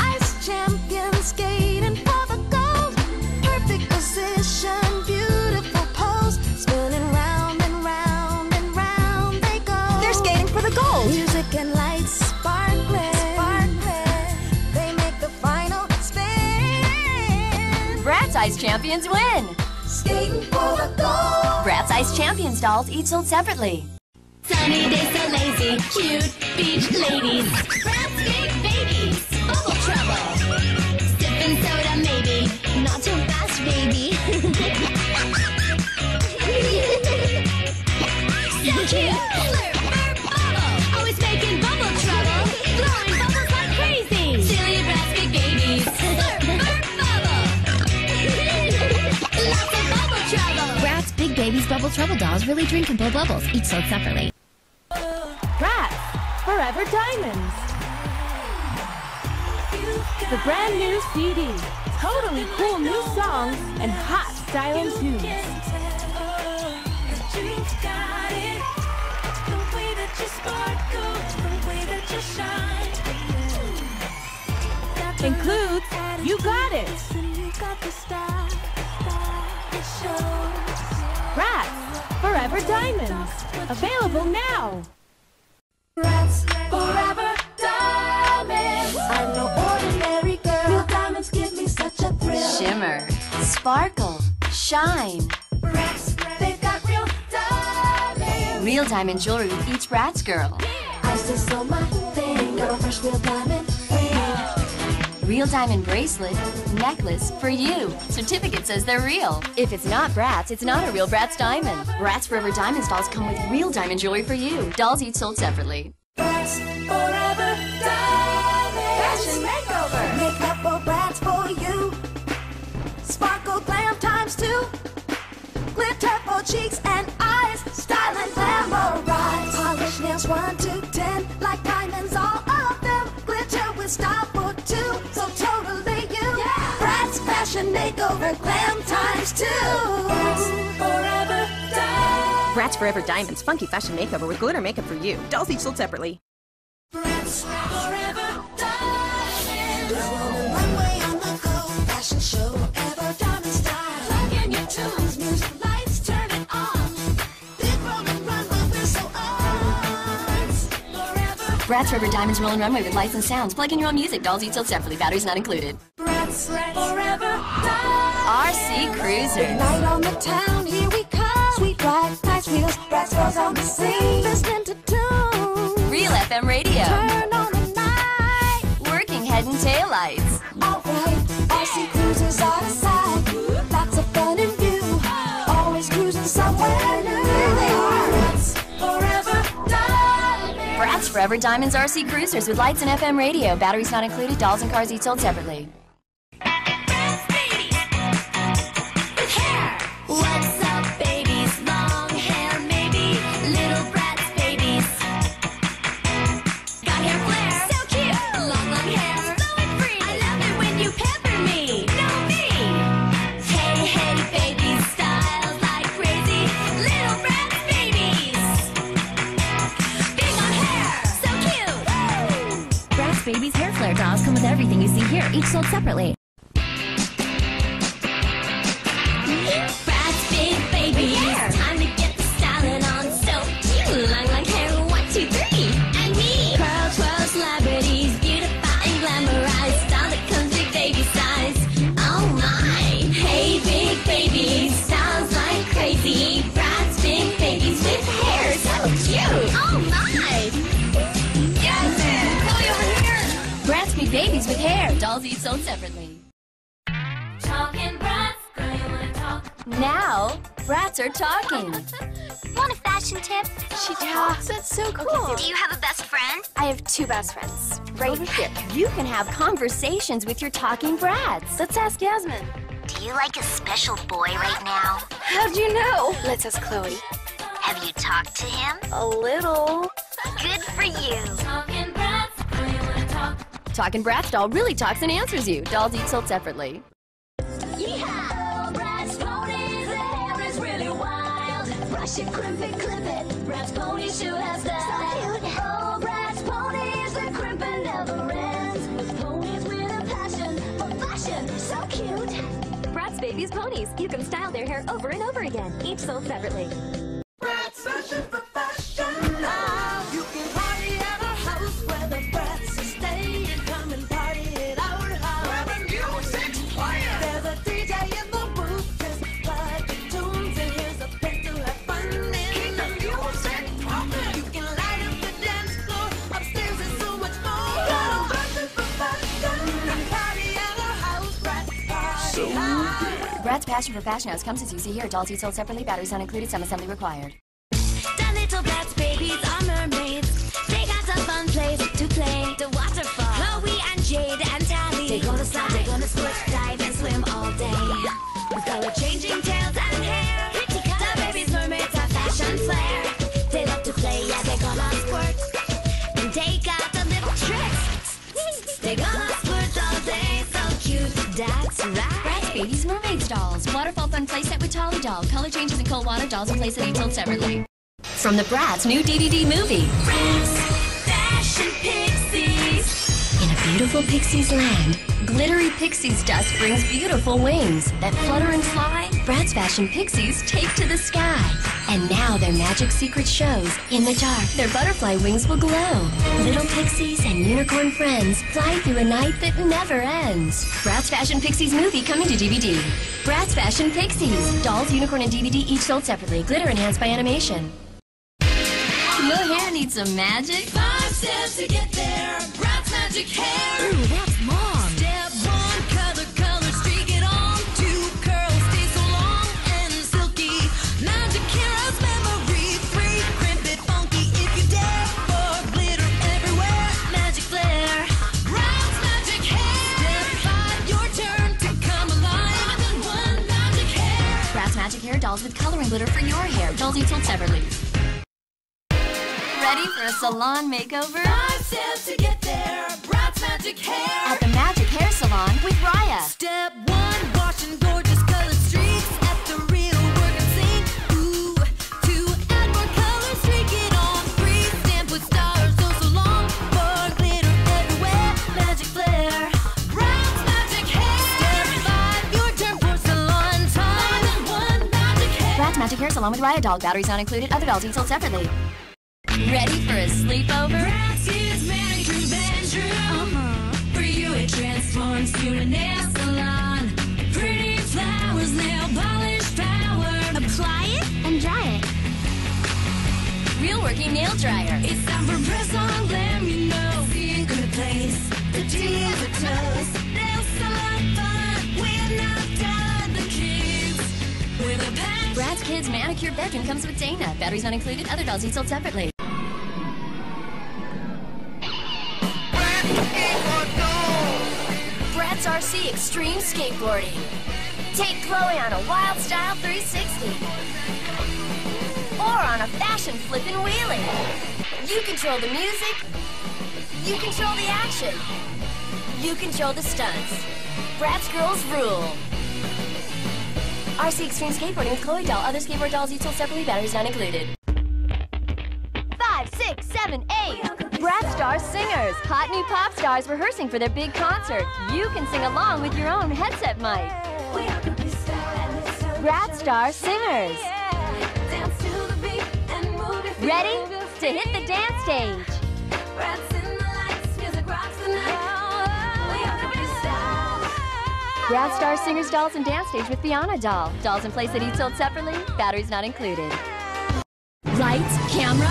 Ice Champions skating for the gold. Perfect position, beautiful pose. Spinning round and round and round they go. They're skating for the gold. Music and lights sparkling. Sparkling. They make the final spin. Bratz Ice Champions win. Skating for the gold. Bratz Ice Champions dolls each sold separately. Sunny days so lazy, cute beach ladies. Bratz big babies, bubble trouble. Sipping soda maybe, not too fast baby. So cute, slurp, bubble. Always making bubble trouble, blowing bubbles like crazy. Silly Bratz big babies, slurp, bubble. Lots of bubble trouble. Bratz big babies, bubble trouble dolls really drink and blow bubbles, each sold separately. Bratz Forever Diamonds. The brand new C D, totally cool new songs and hot styling tunes. Includes You Got It. Bratz Forever Diamonds, available now. Bratz Forever Diamonds. I'm no ordinary girl. Real diamonds give me such a thrill. Shimmer, sparkle, shine. Bratz, they've got real diamonds. Real diamond jewelry with each Bratz girl. I still sew my thing. Got a fresh real diamond ring. Real diamond bracelet, necklace for you. Certificate says they're real. If it's not Bratz, it's not a real Bratz diamond. Bratz Forever Diamonds dolls come with real diamond jewelry for you. Dolls each sold separately. Bratz Forever Diamonds. Fashion makeover. Makeup for Bratz for you. Sparkle glam times two. Glitter for cheeks and eyes. Style and glamorize. Polish nails one to ten. Like diamonds all of them. Glitter with style for two. So totally you. Yeah. Bratz fashion makeover. Glam times two. Bratz Forever Diamonds. Bratz Forever Diamonds. Funky fashion makeover with glitter makeup for you. Dolls each sold separately. Bratz Forever Diamonds. Glow on the runway on the go. Fashion show ever diamond style. Plug in your tunes. Music. Bratz Forever Diamonds Roll and Runway with lights and sounds. Plug in your own music. Dolls each sold separately. Batteries not included. Bratz Forever Diamonds. R C Cruiser. Night on the town, here we come. Sweet ride, nice wheels. Bratz girls on the scene. Listening to tunes. Real F M radio. Turn on the night. Working head and tail lights. All right, R C Cruisers are the side. Lots of fun and view. Always cruising somewhere new. Here they are. Bratz Forever Diamonds. Bratz Forever Diamonds R C Cruisers with lights and F M radio. Batteries not included. Dolls and cars each sold separately. Baby's hair flare dolls come with everything you see here, each sold separately. Bratz big baby hair. Time to get the styling on, so cute. Long, long hair, one, two, three, and me. Curl, twirl, celebrities, beautify and glamorized. Style that comes with baby size. Oh my! Hey, big babies, styles like crazy. Bratz big babies with hair, so cute. Oh my! Babies with hair. Dolls each sold separately. Talking Bratz, girl, you wanna talk? Now, Bratz are talking. Want a fashion tip? She talks. That's so cool. Okay, do you have a best friend? I have two best friends. Right Over here. You can have conversations with your talking Bratz. Let's ask Yasmin. Do you like a special boy right now? How'd you know? Let's ask Chloe. Have you talked to him? A little. Good for you. Talking Bratz, girl, you wanna talk? Talking Bratz doll really talks and answers you. Dolls each sold separately. Yeehaw! Bratz ponies, the hair is really wild. Brush it, crimp it, clip it. Bratz pony shoe has style. So cute. Oh, Bratz ponies, the crimping never ends. With ponies with a passion for fashion, so cute. Bratz babies ponies. You can style their hair over and over again. Each sold separately. Bratz fashion for fashion. Oh, you can party at a house where the Bratz is staying. Bratz's passion for fashion house comes as you see here. Dolls each sold separately. Batteries not included. Some assembly required. The little Bratz babies are mermaids. They got a fun place to play. The waterfall. Chloe and Jade and Tally. They're gonna slide, they're gonna squish, dive and swim all day. With color changing tails and hair. Pretty colors. The babies mermaids have fashion flair. They love to play, yeah, they're gonna squirt. And they got a little tricks. They're gonna squirt all day. So cute. That's right. Babies, mermaids, dolls, waterfall fun playset with Tolly doll, color changes in cold water, dolls and playset each sold separately. From the Bratz new D V D movie, Bratz Fashion Pixies. In a beautiful Pixies land, glittery Pixies dust brings beautiful wings that flutter and fly. Bratz Fashion Pixies take to the sky, and now their magic secret shows. In the dark, their butterfly wings will glow. Little Pixies and unicorn friends fly through a night that never ends. Bratz Fashion Pixies movie coming to D V D. Bratz Fashion Pixies. Dolls, unicorn, and D V D each sold separately. Glitter enhanced by animation. Your hair needs some magic? Five steps to get there. Bratz magic hair. Ooh, that's mom. Still hair dolls with coloring glitter for your hair. Dolls sold separately. Ready for a salon makeover? Five steps to get there. Bratz Magic Hair. At the Magic Hair Salon with Raya. Step one, wash and gorgeous color streaks. At the real work and sink. Ooh, two, add more color, streak it on. Three, stamp with stars, so so long. Four, glitter everywhere. Magic flare. Bratz Magic Hair. Step five, your turn for salon time. Five one, Magic Hair. Bratz Magic Hair Salon with Raya doll. Batteries not included. Other dolls sold separately. Ready for a sleepover? Bratz is married through bedroom. Uh-huh. For you it transforms to a nail salon. Pretty flowers, nail polish, power. Apply it and dry it. Real working nail dryer. It's time for press on glam, you know. See a good place. The tea of a toast. Nail salon fun. We're not done. The kids with a patch. Bratz Kids Manicure Bedroom comes with Dana. Batteries not included. Other dolls sold separately. Bratz R C Extreme Skateboarding. Take Chloe on a wild style three sixty. Or on a fashion flippin' wheelie. You control the music. You control the action. You control the stunts. Bratz Girls rule. R C Extreme Skateboarding with Chloe doll. Other skateboard dolls each sold separately. Batteries not included. Five, six, seven, eight. Bratz Star Singers, hot new pop stars rehearsing for their big concert. You can sing along with your own headset mic. Bratz Star Singers. Ready to hit the dance stage. Bratz Star Singers dolls and dance stage with Fiona doll. Dolls in place that each sold separately, batteries not included. Lights, camera,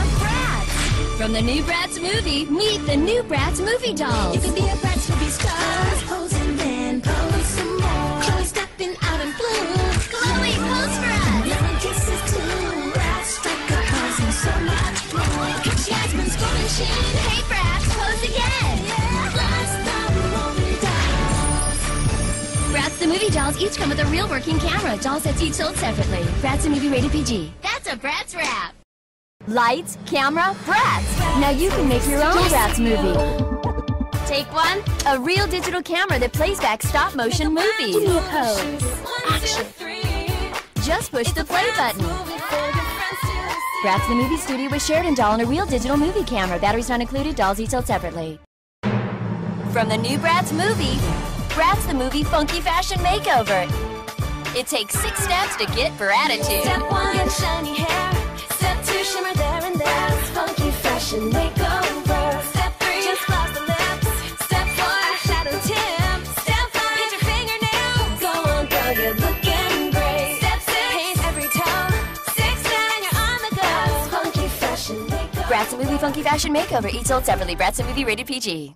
from the new Bratz movie, meet the new Bratz movie dolls. You could be a Bratz movie star. Pose and then pose some more. Chloe stepping out in blue. Chloe, pose for us. Loving kisses too. Bratz struck a pose and so much more. Jasmine's golden sheen. Hey Bratz, pose again. Yeah. Bratz the movie dolls. Bratz the movie dolls each come with a real working camera. Doll sets each sold separately. Bratz the movie rated P G. That's a Bratz wrap. Lights, camera, Bratz. Now you can make your own Bratz movie. Take one, a real digital camera that plays back stop-motion movies. Give me a pose. Action. Just push the play button. Bratz the Movie Studio with Sheridan doll and a real digital movie camera. Batteries not included, dolls each sold separately. From the new Bratz movie, Bratz the Movie Funky Fashion Makeover. It takes six steps to get for attitude. Step one, get shiny hair. Step two, shimmer there and there. Funky fashion makeover. Step three, just gloss the lips. Step four, eyeshadow tip. Step five, paint your fingernails. Go on, girl, you're looking great. Step six, paint every toe. Six, nine, you're on the go. Funky fashion makeover. Bratz the Movie Funky Fashion Makeover. Each sold separately. Bratz the Movie rated P G.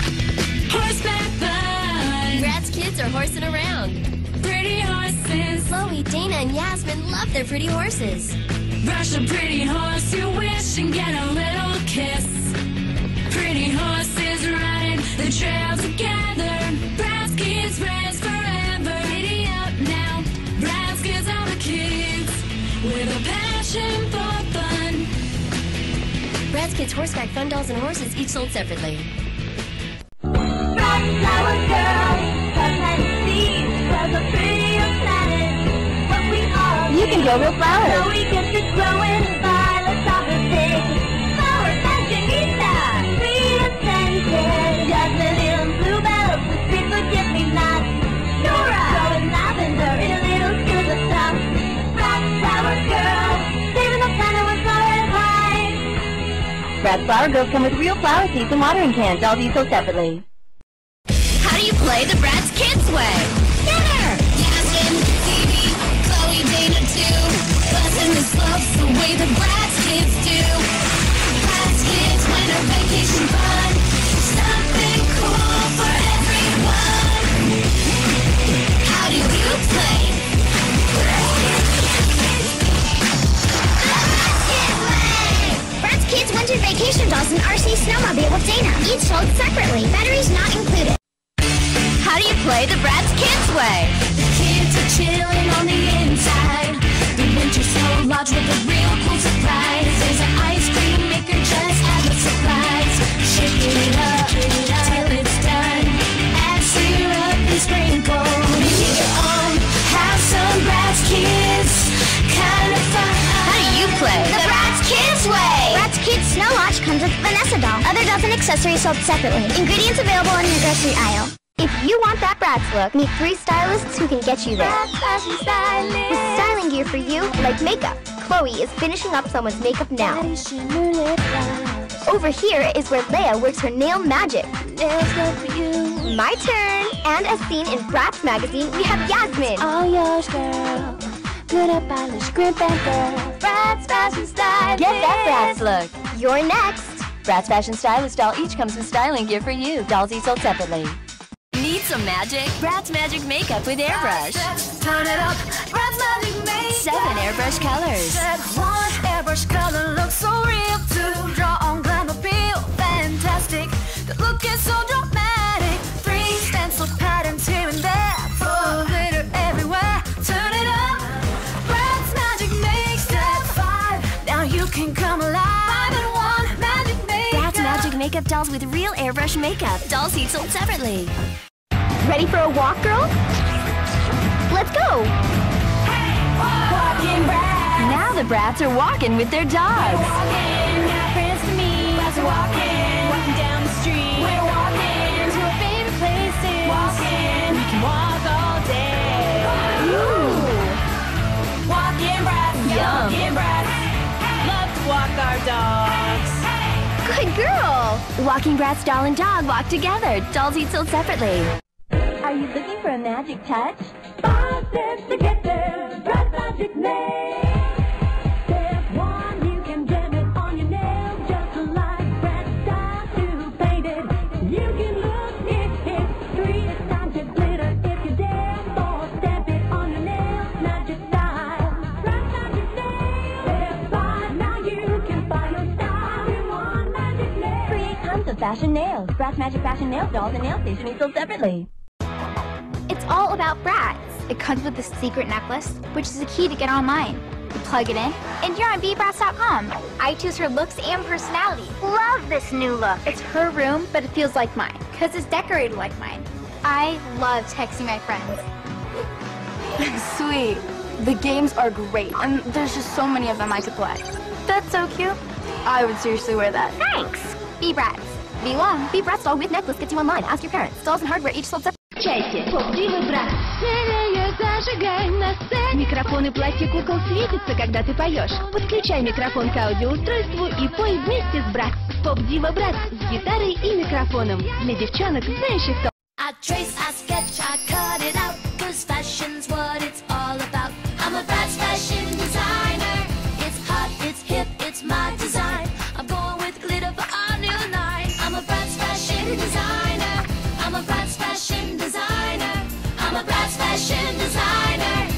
Horseback fun. Bratz kids are horsing around. Pretty horses. Chloe, Dana, and Yasmin love their pretty horses. Brush a pretty horse, you wish, and get a little kiss. Pretty horses riding the trail together. Bratz kids, friends forever. Ready up now. Bratz kids are the kids with a passion for fun. Bratz kids, horseback fun dolls and horses each sold separately. You can go real flowers. So we get to growing violets on the thing. Flower fashionista, sweet attention. Jasmine in bluebells with sweet forgive-me-nots. She-Ra, growing lavender in a little skirt of stuff. Bratz flower girls, saving the planet with flowers high. Bratz flower girls come with real flower seeds and watering cans, all these sold separately. How do you play the Bratz Kids way? Get her! Jasmine, Phoebe, Chloe, Dana, buzzing the slopes the way the Bratz kids do. Bratz kids, winter vacation fun. Something cool for everyone. How do you play? Bratz Kids Winter Vacation Dolls and R C Snowmobile with Dana. Each sold separately. Batteries not included. How do you play the Bratz Kids way? The kids are chilling on the inside. accessories sold separately. Ingredients available in your grocery aisle. If you want that Bratz look, meet three stylists who can get you there. With styling gear for you, like makeup. Chloe is finishing up someone's makeup now. Over here is where Leia works her nail magic. My turn! And as seen in Bratz magazine, we have Yasmin. All yours, girl. Good up on the script and girl. Bratz fashion style. Get that Bratz look. You're next. Bratz fashion stylist doll each comes with styling gear for you. Dolls each sold separately. Need some magic? Bratz magic makeup with airbrush. Turn it up. Bratz magic makeup. Seven airbrush colors. Check one airbrush color looks so real. Two draw on glam appeal. Fantastic. The look is so dramatic. Three stencil patterns here and there. Four glitter everywhere. Turn it up. Bratz magic makeup. Step five. Now you can come alive. Makeup dolls with real airbrush makeup. Dolls each sold separately. Ready for a walk, girls? Let's go! Hey, walk. Walking Bratz! Now the Bratz are walking with their dogs. We're walking, friends to me. Bratz are walking, walking down the street. We're walking to our favorite places. Walking, we can walk all day. Ooh! Walking Bratz, walking Bratz. Love to walk our dogs. Good girl! Walking Bratz doll and dog walk together. Dolls each sold separately. Are you looking for a magic touch? Five steps to get there. Bratz magic made. Step one, you can jam it on your nail. Just like Bratz style to paint it. You can look it, it. Three, it's time to glitter if you dare. Four, stamp it on your nail. Magic style. Bratz magic made. Step five, now you can find your style. Of fashion nails. Bratz magic fashion nail dolls and nail stationery sold separately. It's all about Bratz. It comes with a secret necklace, which is the key to get online. You plug it in, and you're on b bratz dot com. I choose her looks and personality. Love this new look. It's her room, but it feels like mine, because it's decorated like mine. I love texting my friends. Sweet. The games are great, and there's just so many of them I could play. That's so cute. I would seriously wear that. Thanks. Be Bratz. Be long. Be Bratz doll with necklace gets you online. Ask your parents. Dolls and hardware each sold separately. Чайки. Попдивы Братц. Серея, зажигай на сцене. Микрофоны платья кукол светятся, когда ты поешь. Подключай микрофон к аудиоустройству и пой вместе с Братц. Поп-дива Братц с гитарой и микрофоном. Для девчонок, знающих кто. I trace, I sketch, I cut it out. Cause fashion's what it's all about. I'm a Bratz fashion designer. It's hot, it's hip, it's my design. I'm going with glitter for our new night. I'm a Bratz fashion designer. I'm a Bratz fashion designer. I'm a Bratz fashion designer.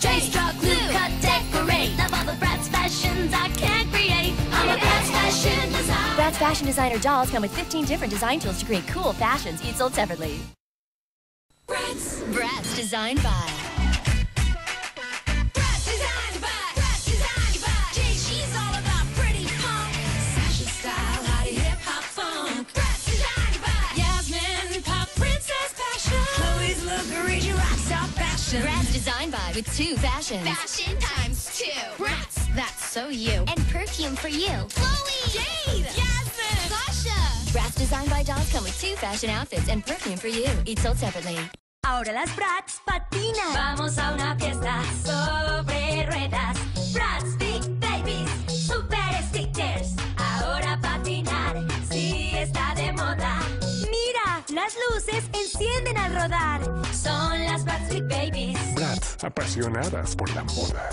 Trace, draw, glue, cut, decorate. Love all the Bratz fashions I can create. I'm a Bratz fashion designer. Bratz fashion designer dolls come with fifteen different design tools to create cool fashions, each sold separately. Bratz. Bratz designed by. Bratz designed by with two fashions. Fashion times two. Bratz, that's so you. And perfume for you. Chloe, Jade, Yasmin, Sasha. Bratz designed by dolls come with two fashion outfits and perfume for you. Each sold separately. Ahora las Bratz patinan. Vamos a una fiesta sobre ruedas. Bratz, big babies, super stickers. Ahora patinar, sí está de moda. Mira, las luces encienden al rodar. Son las Bratz Big Babies. Bratz, apasionadas por la moda.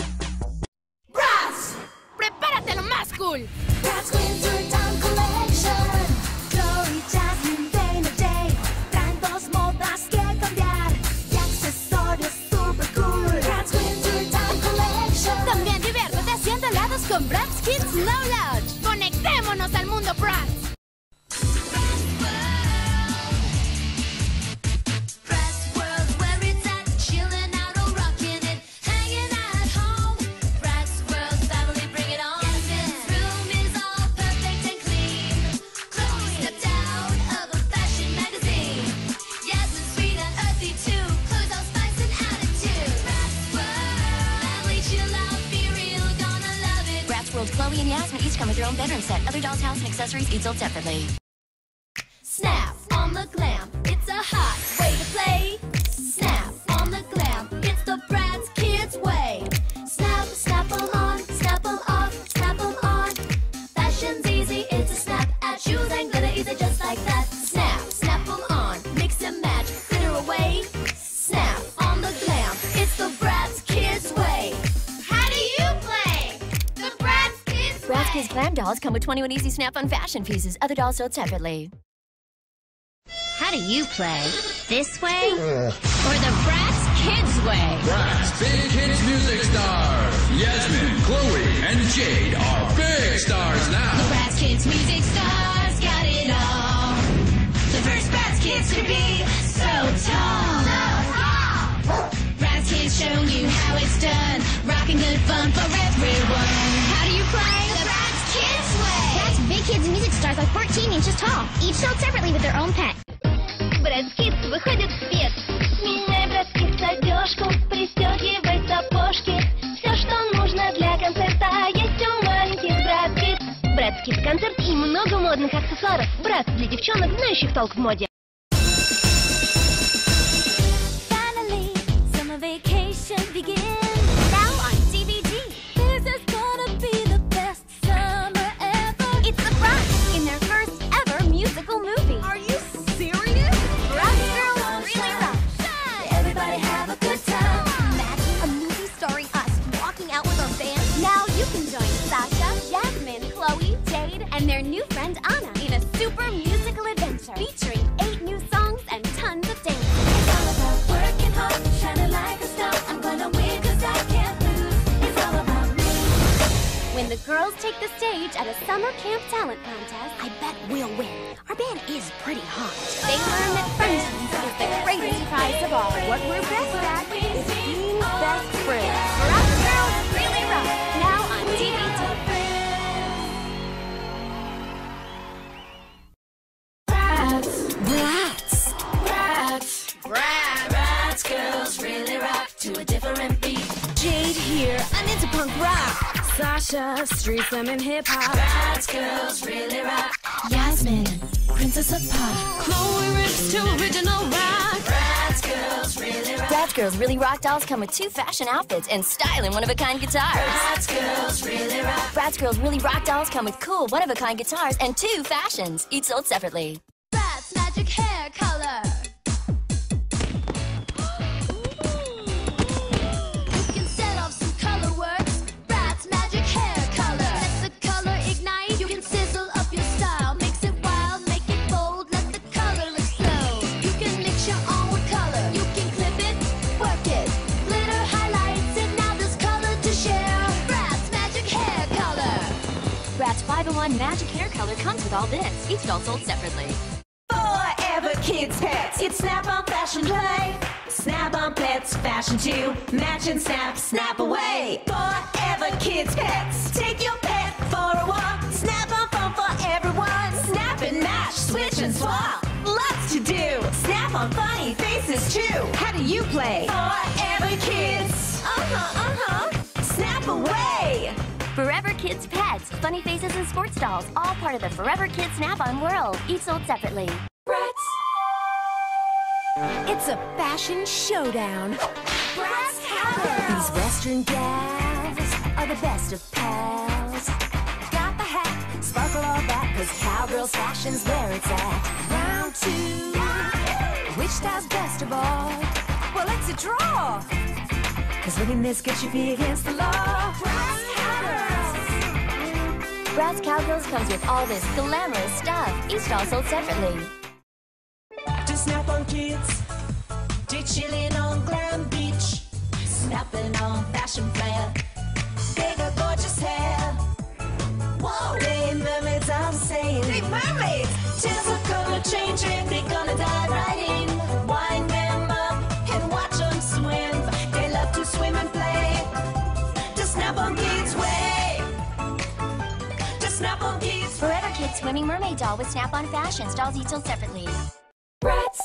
Bratz, prepárate lo más cool. Bratz Winter Town Collection. Chloe, Jasmine, Dana, Jay. Traen dos modas que cambiar y accesorios super cool. Bratz Winter Town Collection. También diviértete haciendo helados con Bratz Kids Snow Lodge. Conectémonos al mundo Bratz. Chloe and Yasmin each come with their own bedroom set. Other dolls' house and accessories each sold separately. Snap on the glam, it's a hot way to play. Snap on the glam, it's the Bratz kids' way. Snap, snap 'em on, snap 'em off, snap 'em on. Fashion's easy, it's a snap at shoes and glitter easy just like that. Snap, snap 'em on, mix and match, glitter away. Snap on the glam, it's the Bratz kids' way. How do you play? The Bratz kids' way. Bratz kids' glam dolls come with twenty-one easy snap-on fashion pieces. Other dolls sold separately. How do you play? This way? Or the Bratz kids' way? Bratz big kids music stars. Yasmin, Chloe, and Jade are big stars now. The Bratz kids music stars got it all. The first Bratz kids to be so tall. So tall! Bratz kids showing you how it's done. Rocking good fun for everyone. How do you play? The Bratz kids' way. Bratz big kids music stars are fourteen inches tall. Each sold separately with their own pet. Bratz Kids выходит в свет. Меняй Bratz Kids одежку, пристегивай сапожки. Все, что нужно для концерта, есть у маленьких Bratz Kids. Bratz Kids концерт и много модных аксессуаров. Bratz для девчонок, знающих толк в моде. Finally, summer vacation begins. And their new friend Anna in a super musical adventure featuring eight new songs and tons of dance. It's all about working hard, shining like a star. I'm gonna win 'cause I can't lose. It's all about me. When the girls take the stage at a summer camp talent contest, I bet we'll win. Our band is pretty hot. They learn that friendship is the greatest prize of all. What we're best at is being best friends. Bratz Girls Really Rock, now on D V D. Bratz, Bratz, Bratz, Bratz girls really rock to a different beat. Jade here, I'm into punk rock. Sasha, street slam hip hop. Bratz girls really rock. Yasmin, princess of pop. Chloe rips to original rock. Bratz girls really rock. Bratz girls really rock dolls come with two fashion outfits and styling one-of-a-kind guitars. Bratz girls really rock. Bratz girls really rock dolls come with cool one-of-a-kind guitars and two fashions, each sold separately. Magic hair color. You can set off some color works. Bratz magic hair color. Let the color ignite. You can sizzle up your style. Mix it wild, make it bold. Let the color explode. You can mix your own color. You can clip it, work it. Glitter highlights it. Now there's color to share. Bratz magic hair color. Bratz five oh one magic hair color comes with all this. Each doll sold separately. Kids' pets, it's snap-on fashion play. Snap-on pets, fashion too. Match and snap, snap away. Forever kids' pets, take your pet for a walk. Snap-on fun for everyone. Snap and match, switch and swap. Lots to do. Snap-on funny faces too. How do you play? Forever kids. Uh-huh, uh-huh. Snap away. Forever kids' pets, funny faces and sports dolls, all part of the Forever Kids Snap-on world. Each sold separately. Bratz. It's a fashion showdown. Bratz pals. These Western gals are the best of pals. Got the hat, sparkle all that, 'cause cowgirls fashion's where it's at. Round two, which style's best of all? Well, it's a draw, 'cause winning this could should be against the law. Bratz Cowgirls. Bratz Cowgirls comes with all this glamorous stuff. Each doll sold separately. Snap on kids, to chillin' on glam beach, snappin' on fashion flair, bigger gorgeous hair. Whoa, they mermaids, I'm saying. They mermaids! Tis a color changing, they gonna dive right in. Wind them up and watch them swim. They love to swim and play. To snap on kids' way. To snap on kids' way. Forever Kids Swimming Mermaid Doll with Snap on Fashions. Dolls each sold separately. Bratz!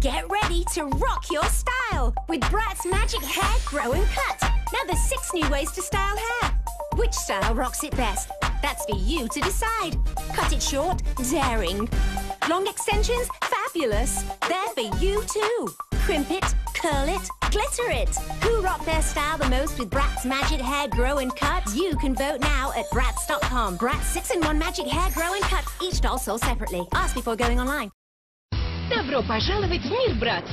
Get ready to rock your style with Bratz Magic Hair Grow and Cut. Now there's six new ways to style hair. Which style rocks it best? That's for you to decide. Cut it short, daring. Long extensions, fabulous. They're for you too. Crimp it, curl it, glitter it. Who rocked their style the most with Bratz Magic Hair Grow and Cut? You can vote now at Bratz dot com. Bratz six in one Magic Hair Grow and Cut. Each doll sold separately. Ask before going online. Добро пожаловать в мир, Братц!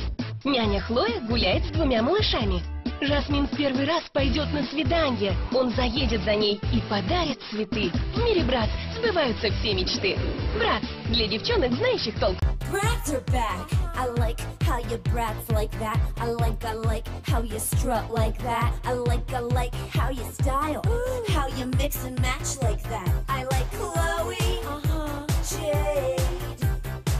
Няня Хлоя гуляет с двумя малышами. Жасмин в первый раз пойдет на свидание. Он заедет за ней и подарит цветы. В мире Братц сбываются все мечты. Братц для девчонок, знающих толк. Bratz are back. I like how you bratz like that. I like, I like how you strut like that. I like, I like how you style. How you mix and match like that. I like Chloe, uh-huh. Jade,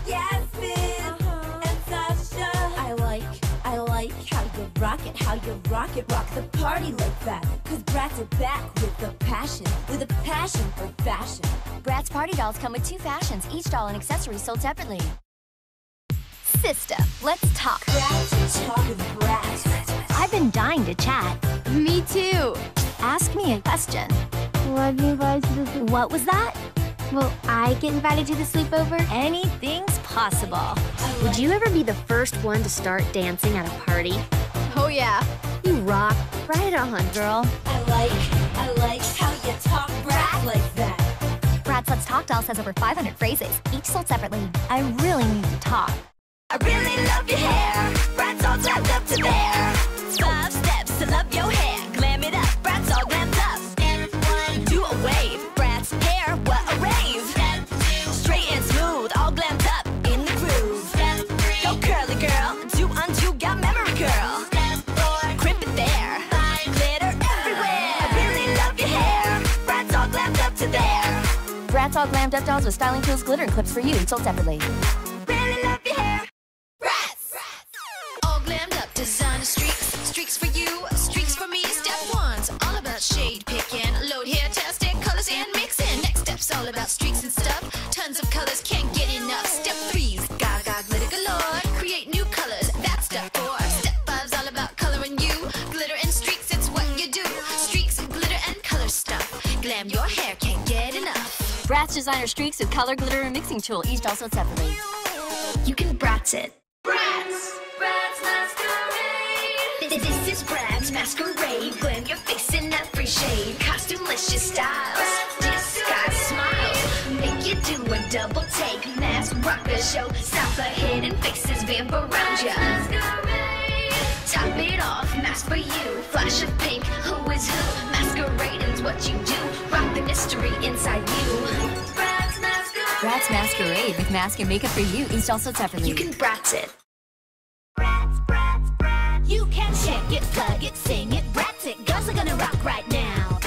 Yasmin, uh-huh. and Sasha. I like, I like how you rock it, how you rock it, rock the party like that. Cause Bratz are back with a passion, with a passion for fashion. Bratz party dolls come with two fashions, each doll and accessory sold separately. Sister, let's talk. Bratz, talk with Bratz. I've been dying to chat. Me too. Ask me a question. What, to what was that? Will I get invited to the sleepover? Anything's possible. Like Would you ever be the first one to start dancing at a party? Oh yeah. You rock. Right on, girl. I like, I like how you talk Bratz like that. Bratz Let's Talk doll says over five hundred phrases, each sold separately. I really need to talk. I really love your hair, Bratz all wrapped up to there. Five steps to love your hair, glam it up, Bratz all glammed up. Step one, do a wave, Bratz hair, what a rave. Step two, straight and smooth, all glammed up in the groove. Step three, go curly girl, do undo, got memory girl. Step four, crimp it there, five, glitter everywhere. I really love your hair, Bratz all glammed up to there. Bratz all glammed up dolls with styling tools, glitter and clips for you, sold separately. Designer streaks, streaks for you, streaks for me. Step one's all about shade picking. Load hair, test it, colors and mixing. Next step's all about streaks and stuff. Tons of colors, can't get enough. Step three's gaga glitter galore. Create new colors, that's step four. Step five's all about coloring you. Glitter and streaks, it's what you do. Streaks, glitter and color stuff. Glam your hair, can't get enough. Bratz designer streaks with color, glitter and mixing tool. Each also separately. You can Bratz it. Bratz! Bratz masquerade. This is Bratz masquerade. Glam your face in every shade. Costumelicious styles, disguise smiles. Make you do a double take. Mask rock the show. Stop the hidden faces vamp around ya. Top it off, mask for you. Flash of pink, who is who? Masquerading's what you do. Rock the mystery inside you. Bratz masquerade. Bratz masquerade with mask and makeup for you. Each also separately. You can Bratz it. Bratz, Bratz, Bratz. You can check it, plug it, sing it, Bratz it. Girls are gonna rock right now.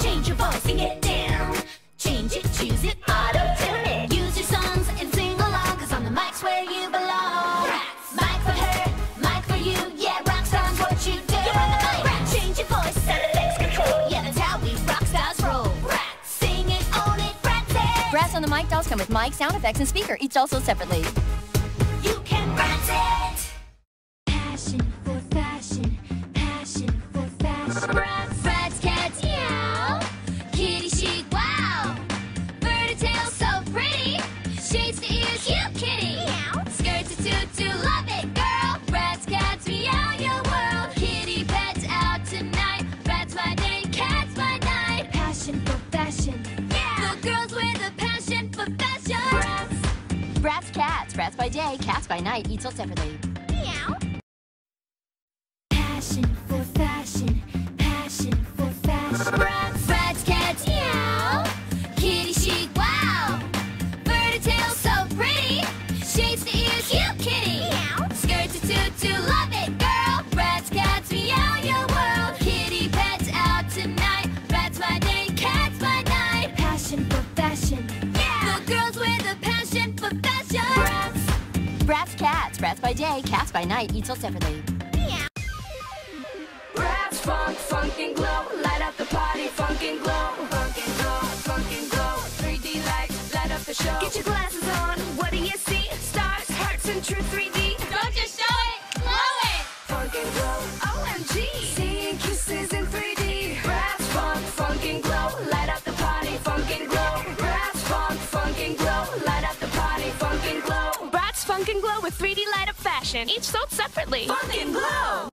Change your voice, sing it down. Change it, choose it, auto-tune it. Use your songs and sing along, cause on the mic's where you belong. Bratz. Mic for her, mic for you. Yeah, rock songs, what you do. You're on the mic. Bratz. Change your voice, set it next control. Yeah, that's how we rock stars roll. Bratz. Sing it, own it, Bratz it. Bratz on the mic dolls come with mic, sound effects, and speaker. Each also separately. You can Bratz it. Passion for fashion, passion for fashion. Bratz, Bratz cats, meow. Kitty chic, wow. Bird a tail, so pretty. Shades to ears, cute kitty. Meow. Skirts a tutu, love it, girl. Bratz cats, meow your world. Kitty pets out tonight. Bratz my day, cats my night. Passion for fashion, yeah. The girls with a passion for fashion. Bratz, Bratz cats, Bratz by day, cats by night. Eat so separately. Meow. Passion for fashion, passion for fashion. Bratz, Bratz cats, meow. Kitty chic, wow. Bird a tail, so pretty. Shades to ears, cute kitty. Meow. Skirts a tutu, love it, girl. Bratz cats, meow your world. Kitty pets out tonight. Bratz my day, cats my night. Passion for fashion, yeah. The girls with a passion for fashion. Bratz, Bratz cats, Bratz by day, cats by night. Eat so separately. Bratz funk, funk and glow, light up the party, funk and glow. Funk and glow, funk and glow, three D lights, light up the show. Get your glasses on, what do you see? Stars, hearts and true three D. Don't just show it, blow it. Funk and glow, O M G. Seeing kisses in three D. Bratz funk, funk and glow, light up the party, funk and glow. collection, each sold separately. Fucking glow!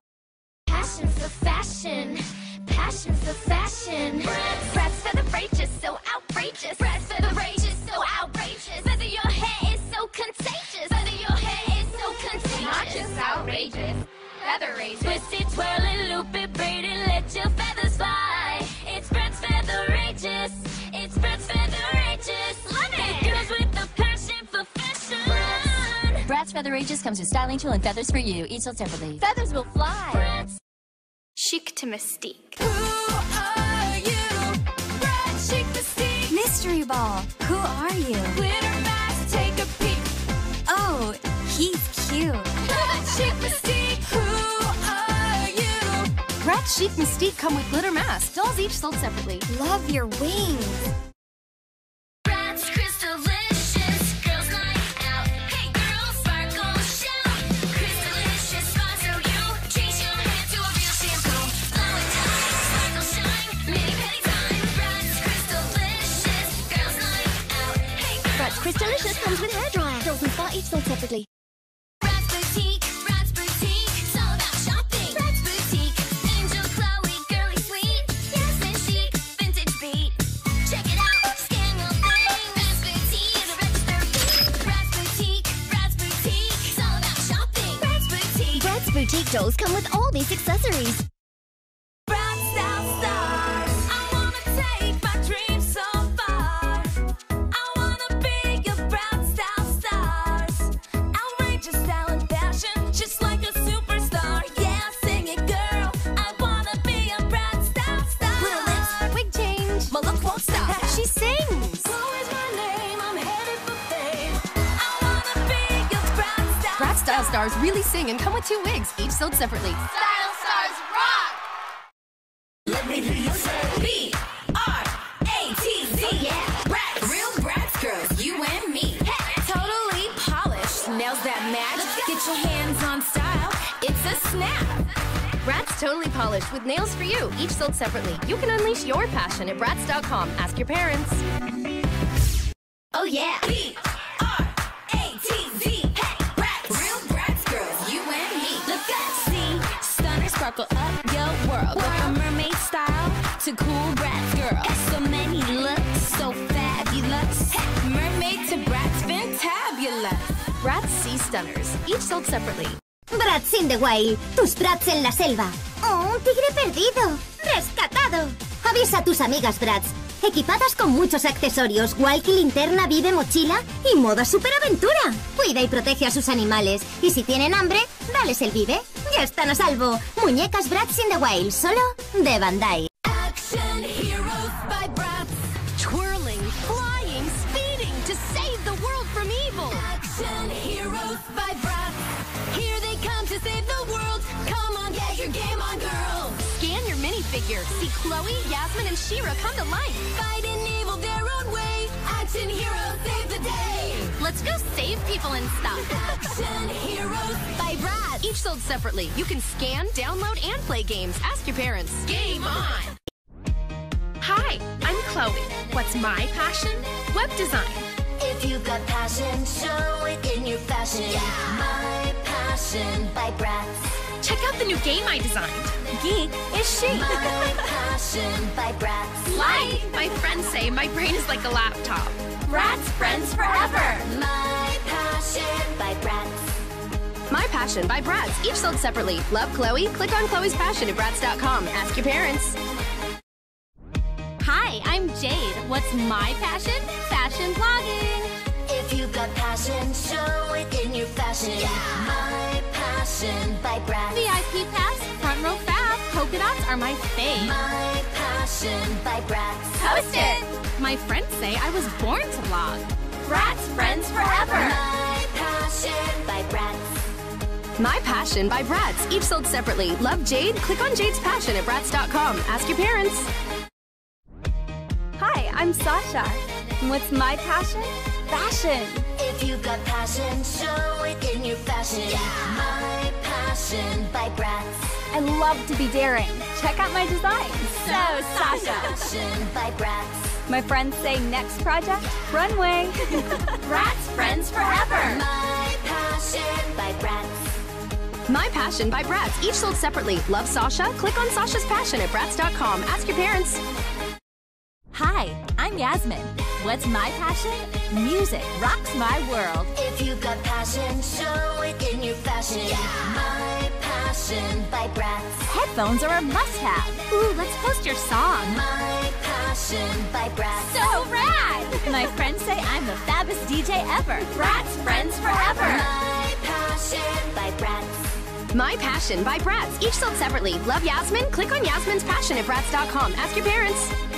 Passion for fashion, passion for fashion. Bratz for the rage is so outrageous. Bratz for the rage is so outrageous. Whether your hair is so contagious. Whether your hair is so contagious. Not just outrageous, feather rages. Twist it, twirl it, loop it, braid it, let your feathers fly. It's Bratz for the rages. It's Bratz for the rages. Love it! Girls with the passion for fashion. Bratz Feather Rages comes with styling tool and feathers for you. Each sold separately. Feathers will fly. Bratz. Chic to Mystique. Who are you? Bratz Chic Mystique. Mystery Ball. Who are you? Glitter Mask, take a peek. Oh, he's cute. Bratz Chic Mystique. Who are you? Bratz Chic Mystique come with glitter masks. Dolls each sold separately. Love your wings. Bratz Crystalicious. Girls night out. Hey girls, sparkle, shout. Crystalicious sponsor you. Change your hair to a real shampoo. Blow it down, sparkle, shine. Mini petty time. Bratz Crystalicious. Girls night out. Hey girls. Bratz Crystalicious comes with hairdryer. Girls and spa each sold separately. Bratz Boutique. Bratz Boutique. It's all about shopping. Bratz Boutique. Angel, Chloe, girly sweet. Jasmine chic. Vintage beat. Check it out. Scan your thing. Bratz Boutique. The register beat. Bratz Boutique. Bratz Boutique. It's all about shopping. Bratz Boutique. Bratz Boutique dolls come with all these accessories. Bratz South Star. I wanna take my dreams so far. I wanna be your Bratz South Stars. Outrageous style and fashion, just like a superstar. Yeah, sing it, girl. I wanna be a Bratz South Star. Little lips, wig change. My look won't stop. She sings. Glow is my name. I'm headed for fame. I wanna be your Bratz South Star. Bratz Style Stars really sing and come with two wigs, each sold separately. Style Stars rock! Let me hear you say B R A T Z. Yeah. Bratz. Real Bratz girls, you and me. Hey. Totally polished. Nails that match. Get your hands on style. It's a snap. Bratz Totally Polished with nails for you, each sold separately. You can unleash your passion at Bratz dot com. Ask your parents. Oh yeah. B R A T Z. Hey. Bratz. Real Bratz girls, you and me. Look up. See. Stunner sparkle up your world. Go from mermaid style to cool Bratz girl. So many looks, so fabulous. Hey. Mermaid to Bratz, fantabulous. Bratz Sea Stunners, each sold separately. Bratz in the Wild, tus Bratz en la selva. Oh, un tigre perdido, rescatado. Avisa a tus amigas Bratz, equipadas con muchos accesorios, walkie, linterna, vive, mochila y moda superaventura. Cuida y protege a sus animales y si tienen hambre, dales el vive. Ya están a salvo. Muñecas Bratz in the Wild, solo de Bandai. Action Heroes by Bratz. Twirling, flying, speeding to save the world from evil. Action Heroes by Bratz. Here they come to save the world. Come on, get your game on, girl. Scan your minifigure. See Chloe, Yasmin, and She-Ra come to life. Fight in evil their own way. Action Heroes save the day. Let's go save people and stop. Action Heroes by Bratz. Each sold separately. You can scan, download, and play games. Ask your parents. Game on. Hi, I'm Chloe. What's my passion? Web design. If you've got passion, show it in your fashion. Yeah. My Passion by Bratz. Check out the new game I designed. Geek is chic. My Passion by Bratz. Like my friends say, my brain is like a laptop. Bratz friends forever. My Passion by Bratz. My Passion by Bratz. Each sold separately. Love Chloe? Click on Chloe's Passion at Bratz dot com. Ask your parents. Hi, I'm Jade. What's my passion? Fashion blogging. If you've got passion, show it in your fashion. Yeah. My Passion by Bratz. V I P pass, front row fab, polka dots are my fave. My Passion by Bratz. Post it! My friends say I was born to vlog. Bratz friends forever. My Passion by Bratz. My Passion by Bratz. Each sold separately. Love Jade? Click on Jade's Passion at Bratz dot com. Ask your parents. Hi, I'm Sasha. What's my passion? Fashion. If you've got passion, show it in your fashion. Yeah. My Passion by Bratz. I love to be daring. Check out my design. So, Sasha. Passion by Bratz. My friends say next project, runway. Bratz friends forever. My Passion by Bratz. My Passion by Bratz, each sold separately. Love Sasha? Click on Sasha's Passion at Bratz dot com. Ask your parents. Hi, I'm Yasmin. What's my passion? Music rocks my world. If you've got passion, show it in your fashion. Yeah. My Passion by Bratz. Headphones are a must-have. Ooh, let's post your song. My Passion by Bratz. So rad! My friends say I'm the fabbest D J ever. Bratz friends forever. My Passion by Bratz. My Passion by Bratz. Each sold separately. Love Yasmin? Click on Yasmin's Passion at Bratz dot com. Ask your parents.